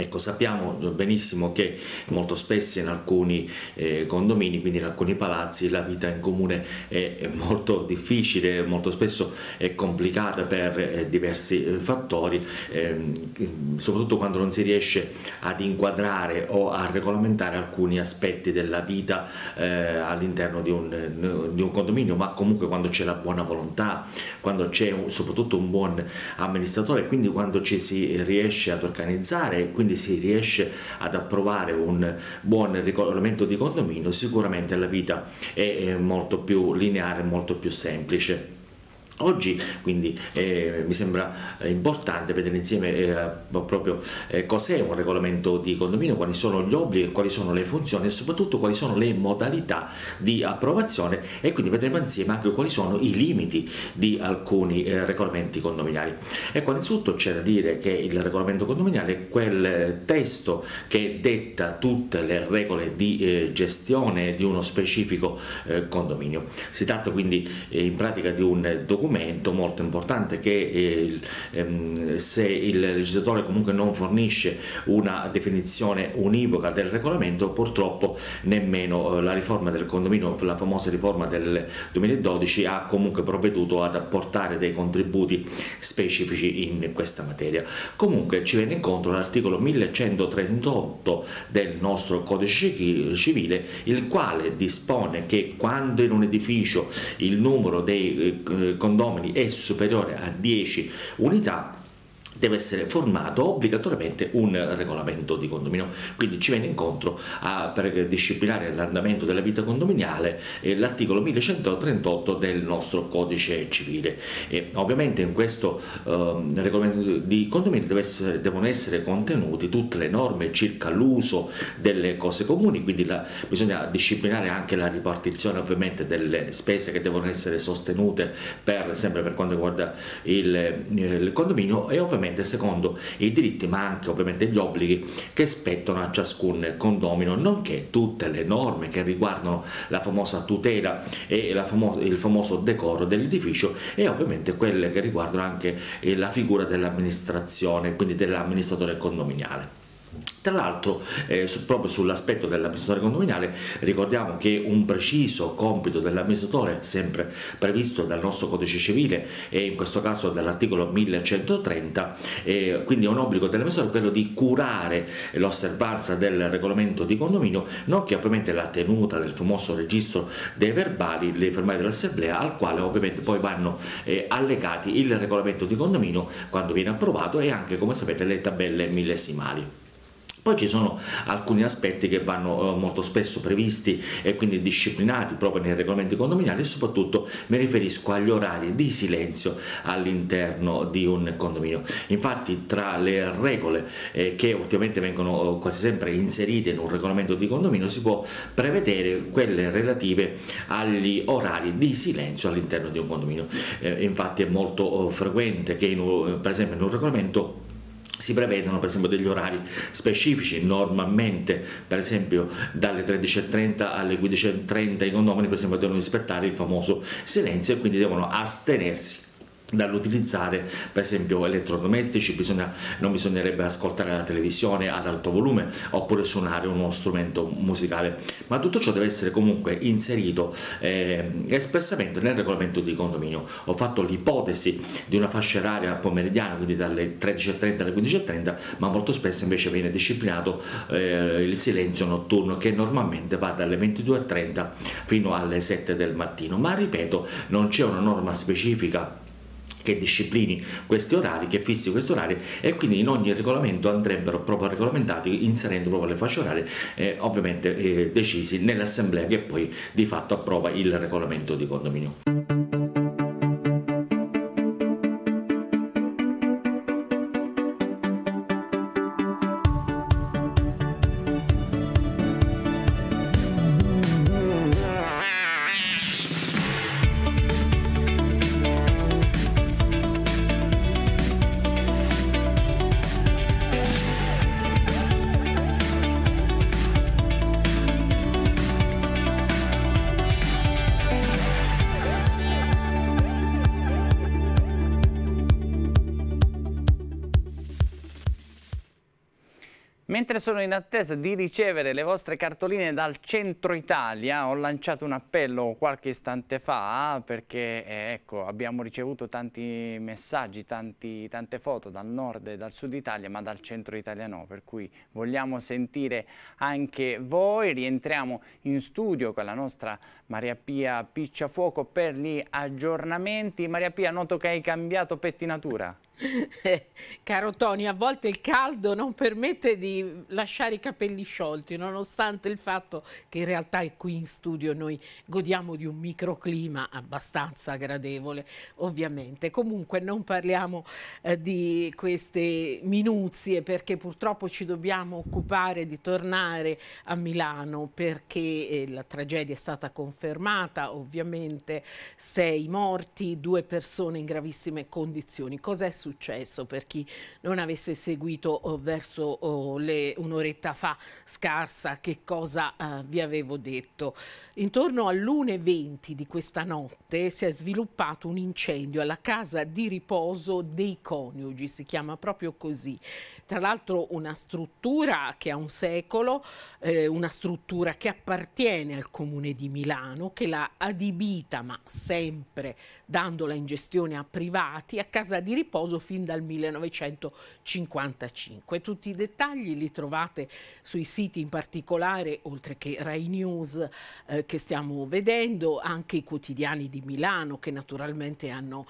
Ecco, sappiamo benissimo che molto spesso in alcuni condomini, quindi in alcuni palazzi, la vita in comune è molto difficile, molto spesso è complicata per diversi fattori, soprattutto quando non si riesce ad inquadrare o a regolamentare alcuni aspetti della vita all'interno di un condominio, ma comunque quando c'è la buona volontà, quando c'è soprattutto un buon amministratore, quindi quando ci si riesce ad organizzare, quindi si riesce ad approvare un buon regolamento di condominio, sicuramente la vita è molto più lineare, molto più semplice. Oggi quindi mi sembra importante vedere insieme proprio cos'è un regolamento di condominio, quali sono gli obblighi, quali sono le funzioni e soprattutto quali sono le modalità di approvazione, e quindi vedremo insieme anche quali sono i limiti di alcuni regolamenti condominiali. Ecco, innanzitutto c'è da dire che il regolamento condominiale è quel testo che detta tutte le regole di gestione di uno specifico condominio. Si tratta quindi in pratica di un documento molto importante che se il legislatore comunque non fornisce una definizione univoca del regolamento, purtroppo nemmeno la riforma del condominio, la famosa riforma del 2012, ha comunque provveduto ad apportare dei contributi specifici in questa materia. Comunque ci viene incontro l'articolo 1138 del nostro codice civile, il quale dispone che quando in un edificio il numero dei condomini è superiore a 10 unità, deve essere formato obbligatoriamente un regolamento di condominio. Quindi ci viene incontro per disciplinare l'andamento della vita condominiale l'articolo 1138 del nostro codice civile. E ovviamente in questo regolamento di condominio devono essere contenute tutte le norme circa l'uso delle cose comuni, quindi bisogna disciplinare anche la ripartizione ovviamente delle spese che devono essere sostenute sempre per quanto riguarda il condominio, e ovviamente secondo i diritti ma anche ovviamente gli obblighi che spettano a ciascun condomino, nonché tutte le norme che riguardano la famosa tutela e il famoso decoro dell'edificio, e ovviamente quelle che riguardano anche la figura dell'amministrazione, quindi dell'amministratore condominiale. Tra l'altro proprio sull'aspetto dell'amministratore condominiale ricordiamo che un preciso compito dell'amministratore, sempre previsto dal nostro codice civile e in questo caso dall'articolo 1130, quindi è un obbligo dell'amministratore quello di curare l'osservanza del regolamento di condominio, nonché ovviamente la tenuta del famoso registro dei verbali, dei verbali dell'assemblea, al quale ovviamente poi vanno allegati il regolamento di condominio quando viene approvato e anche, come sapete, le tabelle millesimali. Poi ci sono alcuni aspetti che vanno molto spesso previsti e quindi disciplinati proprio nei regolamenti condominiali, e soprattutto mi riferisco agli orari di silenzio all'interno di un condominio. Infatti tra le regole che ultimamente vengono quasi sempre inserite in un regolamento di condominio si può prevedere quelle relative agli orari di silenzio all'interno di un condominio. Infatti è molto frequente che per esempio in un regolamento si prevedono per esempio degli orari specifici, normalmente per esempio dalle 13:30 alle 15:30 i condomini per esempio devono rispettare il famoso silenzio e quindi devono astenersi dall'utilizzare per esempio elettrodomestici, non bisognerebbe ascoltare la televisione ad alto volume oppure suonare uno strumento musicale, ma tutto ciò deve essere comunque inserito espressamente nel regolamento di condominio. Ho fatto l'ipotesi di una fascia oraria pomeridiana, quindi dalle 13:30 alle 15:30, ma molto spesso invece viene disciplinato il silenzio notturno, che normalmente va dalle 22:30 fino alle 7 del mattino, ma ripeto, non c'è una norma specifica che disciplini questi orari, che fissi questi orari, e quindi in ogni regolamento andrebbero proprio regolamentati inserendo proprio le fasce orarie ovviamente decisi nell'assemblea che poi di fatto approva il regolamento di condominio. Mentre sono in attesa di ricevere le vostre cartoline dal centro Italia, ho lanciato un appello qualche istante fa perché ecco, abbiamo ricevuto tanti messaggi, tante foto dal nord e dal sud Italia, ma dal centro Italia no, per cui vogliamo sentire anche voi. Rientriamo in studio con la nostra Maria Pia Picciafuoco per gli aggiornamenti. Maria Pia, noto che hai cambiato pettinatura. Caro Tony, a volte il caldo non permette di lasciare i capelli sciolti, nonostante il fatto che in realtà qui in studio noi godiamo di un microclima abbastanza gradevole, ovviamente. Comunque non parliamo di queste minuzie, perché purtroppo ci dobbiamo occupare di tornare a Milano, perché la tragedia è stata confermata, ovviamente 6 morti, 2 persone in gravissime condizioni. Cosa è successo? Per chi non avesse seguito verso un'oretta fa scarsa che cosa vi avevo detto. Intorno all'1:20 di questa notte si è sviluppato un incendio alla casa di riposo dei coniugi, si chiama proprio così, tra l'altro una struttura che ha un secolo, una struttura che appartiene al comune di Milano, che l'ha adibita, ma sempre dandola in gestione a privati, a casa di riposo fin dal 1955. Tutti i dettagli li trovate sui siti, in particolare, oltre che Rai News che stiamo vedendo, anche i quotidiani di Milano, che naturalmente hanno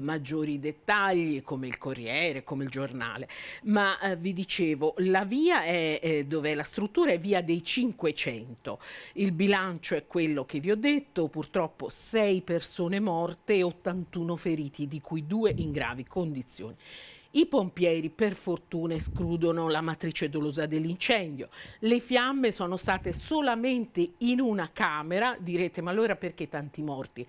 maggiori dettagli, come il Corriere, come il Giornale. Ma vi dicevo, la via è dove la struttura è via dei 500. Il bilancio è quello che vi ho detto, purtroppo 6 persone morte e 81 feriti, di cui 2 in gravi condizioni. I pompieri per fortuna escludono la matrice dolosa dell'incendio. Le fiamme sono state solamente in una camera. Direte, ma allora perché tanti morti?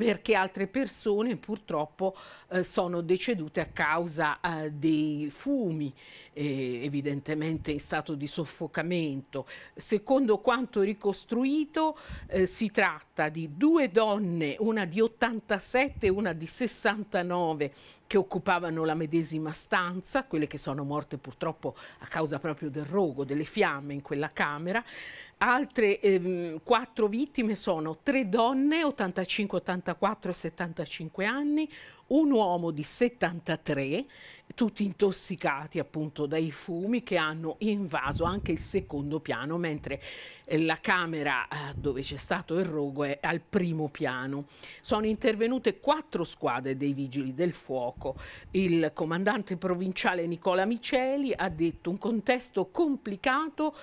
Perché altre persone purtroppo sono decedute a causa dei fumi, evidentemente in stato di soffocamento. Secondo quanto ricostruito si tratta di 2 donne, una di 87 e una di 69, che occupavano la medesima stanza, quelle che sono morte purtroppo a causa proprio del rogo, delle fiamme in quella camera. Altre 4 vittime sono 3 donne, 85, 84 e 75 anni, un uomo di 73, tutti intossicati appunto dai fumi che hanno invaso anche il secondo piano, mentre la camera dove c'è stato il rogo è al primo piano. Sono intervenute 4 squadre dei vigili del fuoco. Il comandante provinciale Nicola Miceli ha detto un contesto complicato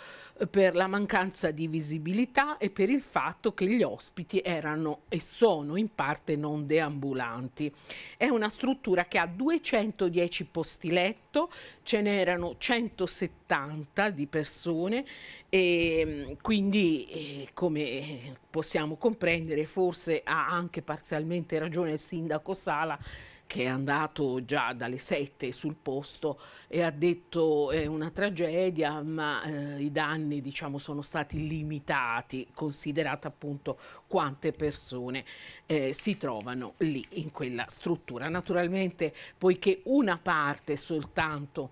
per la mancanza di visibilità e per il fatto che gli ospiti erano e sono in parte non deambulanti. È una struttura che ha 210 posti letto, ce n'erano 170 di persone e quindi, come possiamo comprendere, forse ha anche parzialmente ragione il sindaco Sala, che è andato già dalle 7 sul posto e ha detto è una tragedia, ma i danni, diciamo, sono stati limitati, considerata appunto quante persone si trovano lì in quella struttura. Naturalmente, poiché una parte soltanto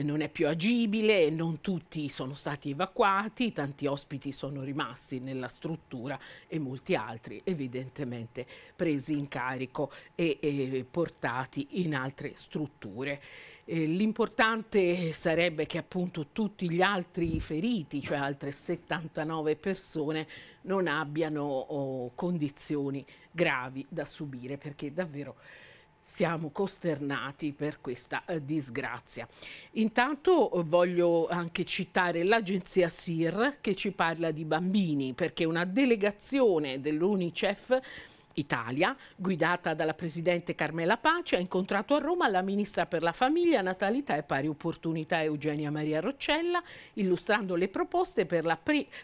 non è più agibile, non tutti sono stati evacuati, tanti ospiti sono rimasti nella struttura e molti altri evidentemente presi in carico e portati in altre strutture. L'importante sarebbe che appunto tutti gli altri feriti, cioè altre 79 persone, non abbiano condizioni gravi da subire, perché davvero siamo costernati per questa disgrazia. Intanto voglio anche citare l'agenzia SIR che ci parla di bambini, perché una delegazione dell'UNICEF Italia, guidata dalla presidente Carmela Pace, ha incontrato a Roma la ministra per la famiglia, natalità e pari opportunità Eugenia Maria Roccella, illustrando le proposte per la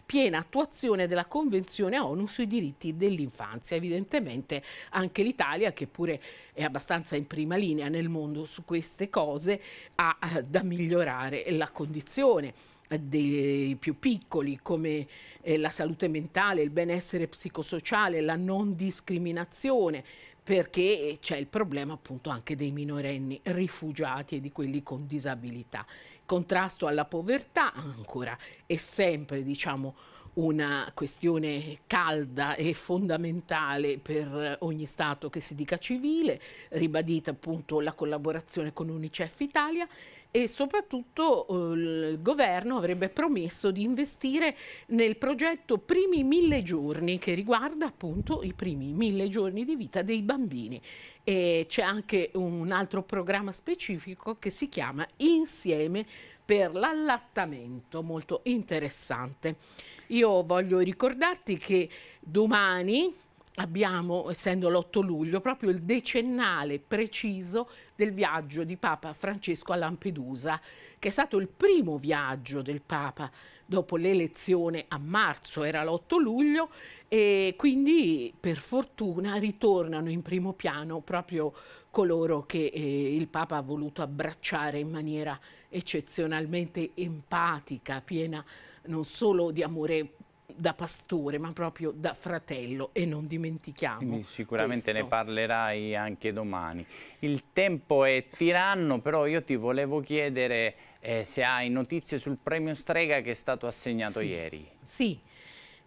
piena attuazione della Convenzione ONU sui diritti dell'infanzia. Evidentemente anche l'Italia, che pure è abbastanza in prima linea nel mondo su queste cose, ha da migliorare la condizione dei più piccoli, come la salute mentale, il benessere psicosociale, la non discriminazione, perché c'è il problema appunto anche dei minorenni rifugiati e di quelli con disabilità. contrasto alla povertà, ancora e sempre, diciamo, una questione calda e fondamentale per ogni Stato che si dica civile, ribadita appunto la collaborazione con Unicef Italia, e soprattutto il governo avrebbe promesso di investire nel progetto Primi 1000 giorni, che riguarda appunto i primi 1000 giorni di vita dei bambini, e c'è anche un altro programma specifico che si chiama Insieme per l'allattamento, molto interessante. Io voglio ricordarti che domani abbiamo, essendo l'8 luglio, proprio il decennale preciso del viaggio di Papa Francesco a Lampedusa, che è stato il primo viaggio del Papa dopo l'elezione a marzo, era l'8 luglio, e quindi per fortuna ritornano in primo piano proprio coloro che il Papa ha voluto abbracciare in maniera eccezionalmente empatica, piena non solo di amore da pastore ma proprio da fratello, e non dimentichiamo. Quindi sicuramente questo. Ne parlerai anche domani. Il tempo è tiranno, però io ti volevo chiedere se hai notizie sul premio Strega che è stato assegnato ieri. Sì,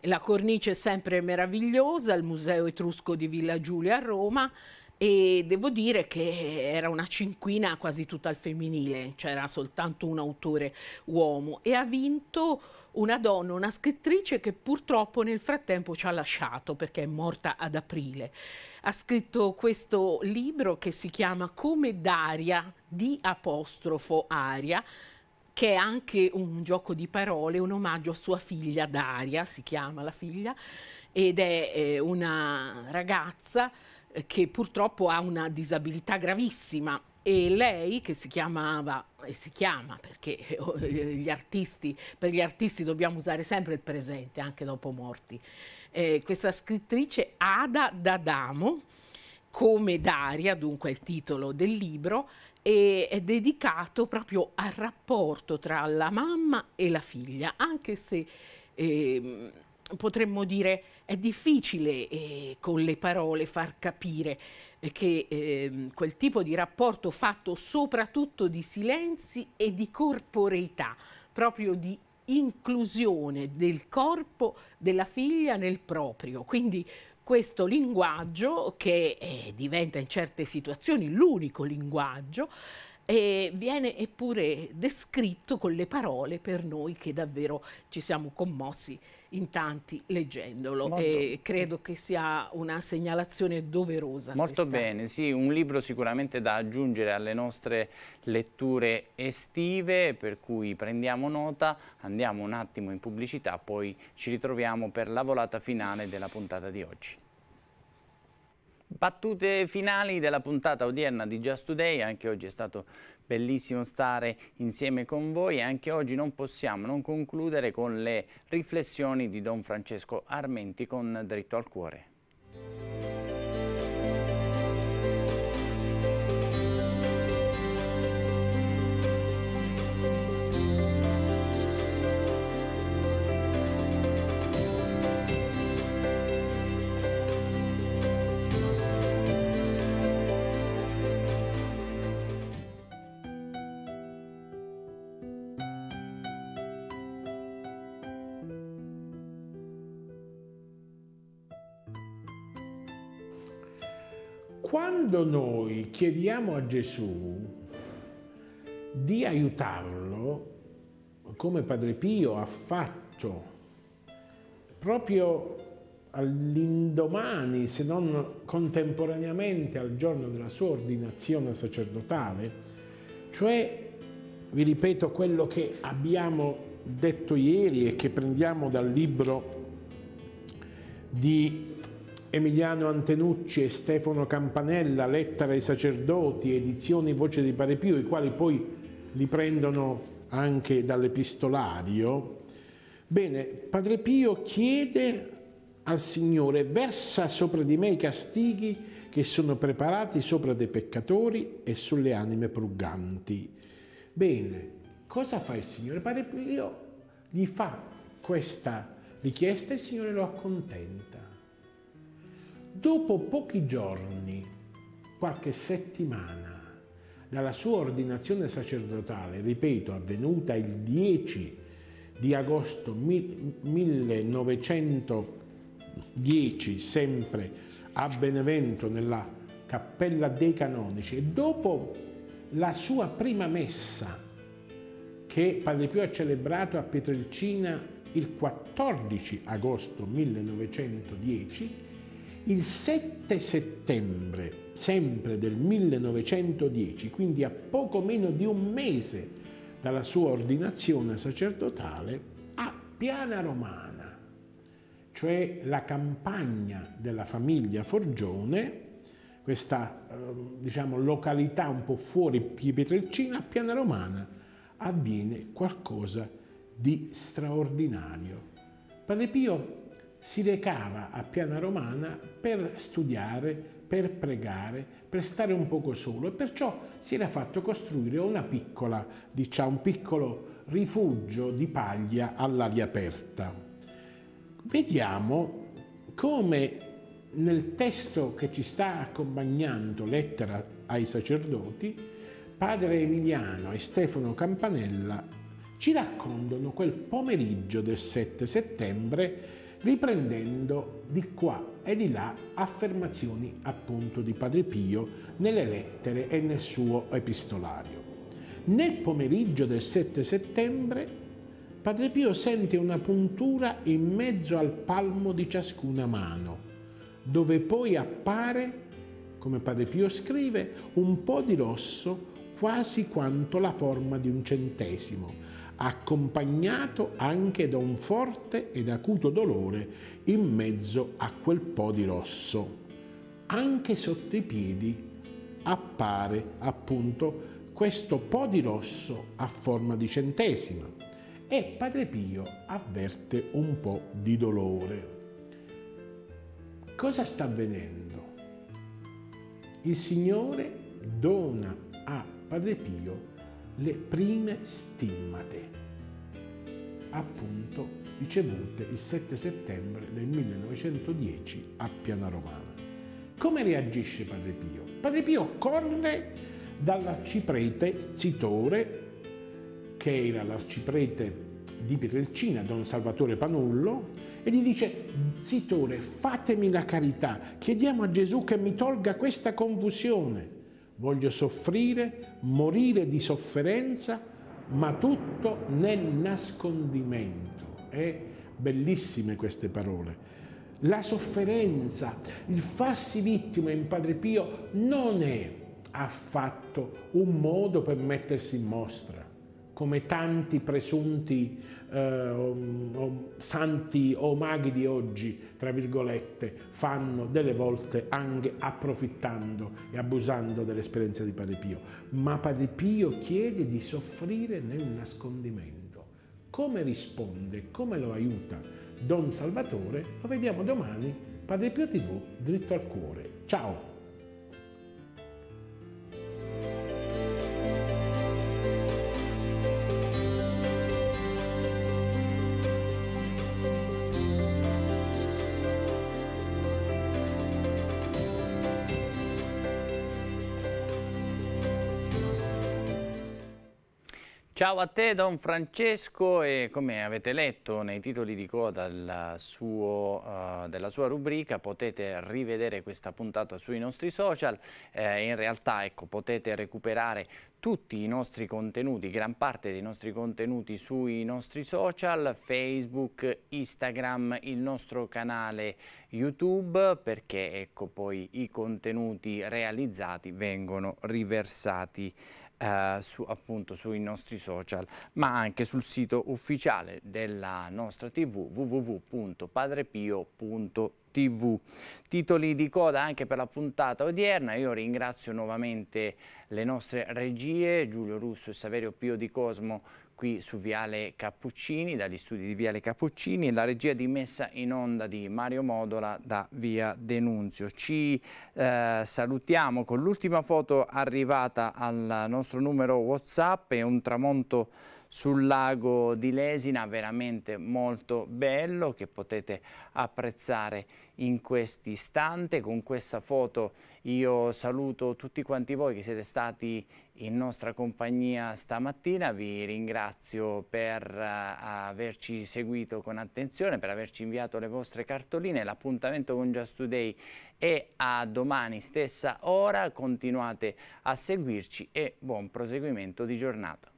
la cornice è sempre meravigliosa, il Museo Etrusco di Villa Giulia a Roma, e devo dire che era una cinquina quasi tutta al femminile, c'era soltanto un autore uomo, e ha vinto una donna, una scrittrice che purtroppo nel frattempo ci ha lasciato perché è morta ad aprile. Ha scritto questo libro che si chiama Come Daria, D' Aria, che è anche un gioco di parole, un omaggio a sua figlia Daria, si chiama la figlia, ed è una ragazza che purtroppo ha una disabilità gravissima, e lei, che si chiamava, e si chiama, perché gli artisti, per gli artisti dobbiamo usare sempre il presente anche dopo morti, questa scrittrice Ada D'Adamo, Come Daria, dunque è il titolo del libro, e è dedicato proprio al rapporto tra la mamma e la figlia, anche se potremmo dire è difficile con le parole far capire che quel tipo di rapporto fatto soprattutto di silenzi e di corporeità, proprio di inclusione del corpo della figlia nel proprio, quindi questo linguaggio che diventa in certe situazioni l'unico linguaggio, e viene eppure descritto con le parole per noi che davvero ci siamo commossi in tanti leggendolo, e credo che sia una segnalazione doverosa. Molto bene, sì, un libro sicuramente da aggiungere alle nostre letture estive, per cui prendiamo nota, andiamo un attimo in pubblicità, poi ci ritroviamo per la volata finale della puntata di oggi. Battute finali della puntata odierna di Just Today. Anche oggi è stato bellissimo stare insieme con voi, e anche oggi non possiamo non concludere con le riflessioni di Don Francesco Armenti con Dritto al Cuore. Quando noi chiediamo a Gesù di aiutarlo, come Padre Pio ha fatto proprio all'indomani, se non contemporaneamente al giorno della sua ordinazione sacerdotale, cioè, vi ripeto, quello che abbiamo detto ieri e che prendiamo dal libro di Emiliano Antenucci e Stefano Campanella, Lettera ai Sacerdoti, edizioni Voce di Padre Pio, i quali poi li prendono anche dall'Epistolario. Bene, Padre Pio chiede al Signore: versa sopra di me i castighi che sono preparati sopra dei peccatori e sulle anime pruganti. Bene, cosa fa il Signore? Padre Pio gli fa questa richiesta e il Signore lo accontenta. Dopo pochi giorni, qualche settimana, dalla sua ordinazione sacerdotale, ripeto, avvenuta il 10 di agosto 1910, sempre a Benevento, nella Cappella dei Canonici, e dopo la sua prima messa che Padre Pio ha celebrato a Pietrelcina il 14 agosto 1910, il 7 settembre, sempre del 1910, quindi a poco meno di un mese dalla sua ordinazione sacerdotale, a Piana Romana, cioè la campagna della famiglia Forgione, questa diciamo, località un po' fuori Pietrelcina, a Piana Romana avviene qualcosa di straordinario. Padre Pio si recava a Piana Romana per studiare, per pregare, per stare un poco solo, e perciò si era fatto costruire una piccola, diciamo, un piccolo rifugio di paglia all'aria aperta. Vediamo come nel testo che ci sta accompagnando, Lettera ai Sacerdoti, Padre Emiliano e Stefano Campanella ci raccontano quel pomeriggio del 7 settembre, riprendendo di qua e di là affermazioni appunto di Padre Pio nelle lettere e nel suo epistolario. Nel pomeriggio del 7 settembre Padre Pio sente una puntura in mezzo al palmo di ciascuna mano, dove poi appare, come Padre Pio scrive, un po' di rosso, quasi quanto la forma di un centesimo, accompagnato anche da un forte ed acuto dolore in mezzo a quel po' di rosso. Anche sotto i piedi appare appunto questo po' di rosso a forma di centesima, e Padre Pio avverte un po' di dolore. Cosa sta avvenendo? Il Signore dona a Padre Pio le prime stimmate, appunto ricevute il 7 settembre del 1910 a Piana Romana. Come reagisce Padre Pio? Padre Pio corre dall'arciprete Zitore, che era l'arciprete di Pietrelcina, Don Salvatore Panullo, e gli dice: Zitore, fatemi la carità, chiediamo a Gesù che mi tolga questa confusione. Voglio soffrire, morire di sofferenza, ma tutto nel nascondimento. Bellissime queste parole. La sofferenza, il farsi vittima in Padre Pio non è affatto un modo per mettersi in mostra, come tanti presunti santi o maghi di oggi, tra virgolette, fanno delle volte, anche approfittando e abusando dell'esperienza di Padre Pio. Ma Padre Pio chiede di soffrire nel nascondimento. Come risponde, come lo aiuta Don Salvatore? Lo vediamo domani, Padre Pio TV, dritto al cuore. Ciao! Ciao a te Don Francesco, e come avete letto nei titoli di coda della sua rubrica potete rivedere questa puntata sui nostri social, in realtà ecco, potete recuperare tutti i nostri contenuti, gran parte dei nostri contenuti sui nostri social, Facebook, Instagram, il nostro canale YouTube, perché ecco poi i contenuti realizzati vengono riversati appunto sui nostri social, ma anche sul sito ufficiale della nostra TV, www.padrepio.tv. Titoli di coda anche per la puntata odierna. Io ringrazio nuovamente le nostre regie, Giulio Russo e Saverio Pio Di Cosmo, qui su Viale Cappuccini, dagli studi di Viale Cappuccini, e la regia di messa in onda di Mario Modola da Via Denunzio. Ci salutiamo con l'ultima foto arrivata al nostro numero WhatsApp, è un tramonto sul lago di Lesina, veramente molto bello, che potete apprezzare in questo istante. Con questa foto io saluto tutti quanti voi che siete stati in nostra compagnia stamattina, vi ringrazio per averci seguito con attenzione, per averci inviato le vostre cartoline. L'appuntamento con Just Today è a domani stessa ora, continuate a seguirci e buon proseguimento di giornata.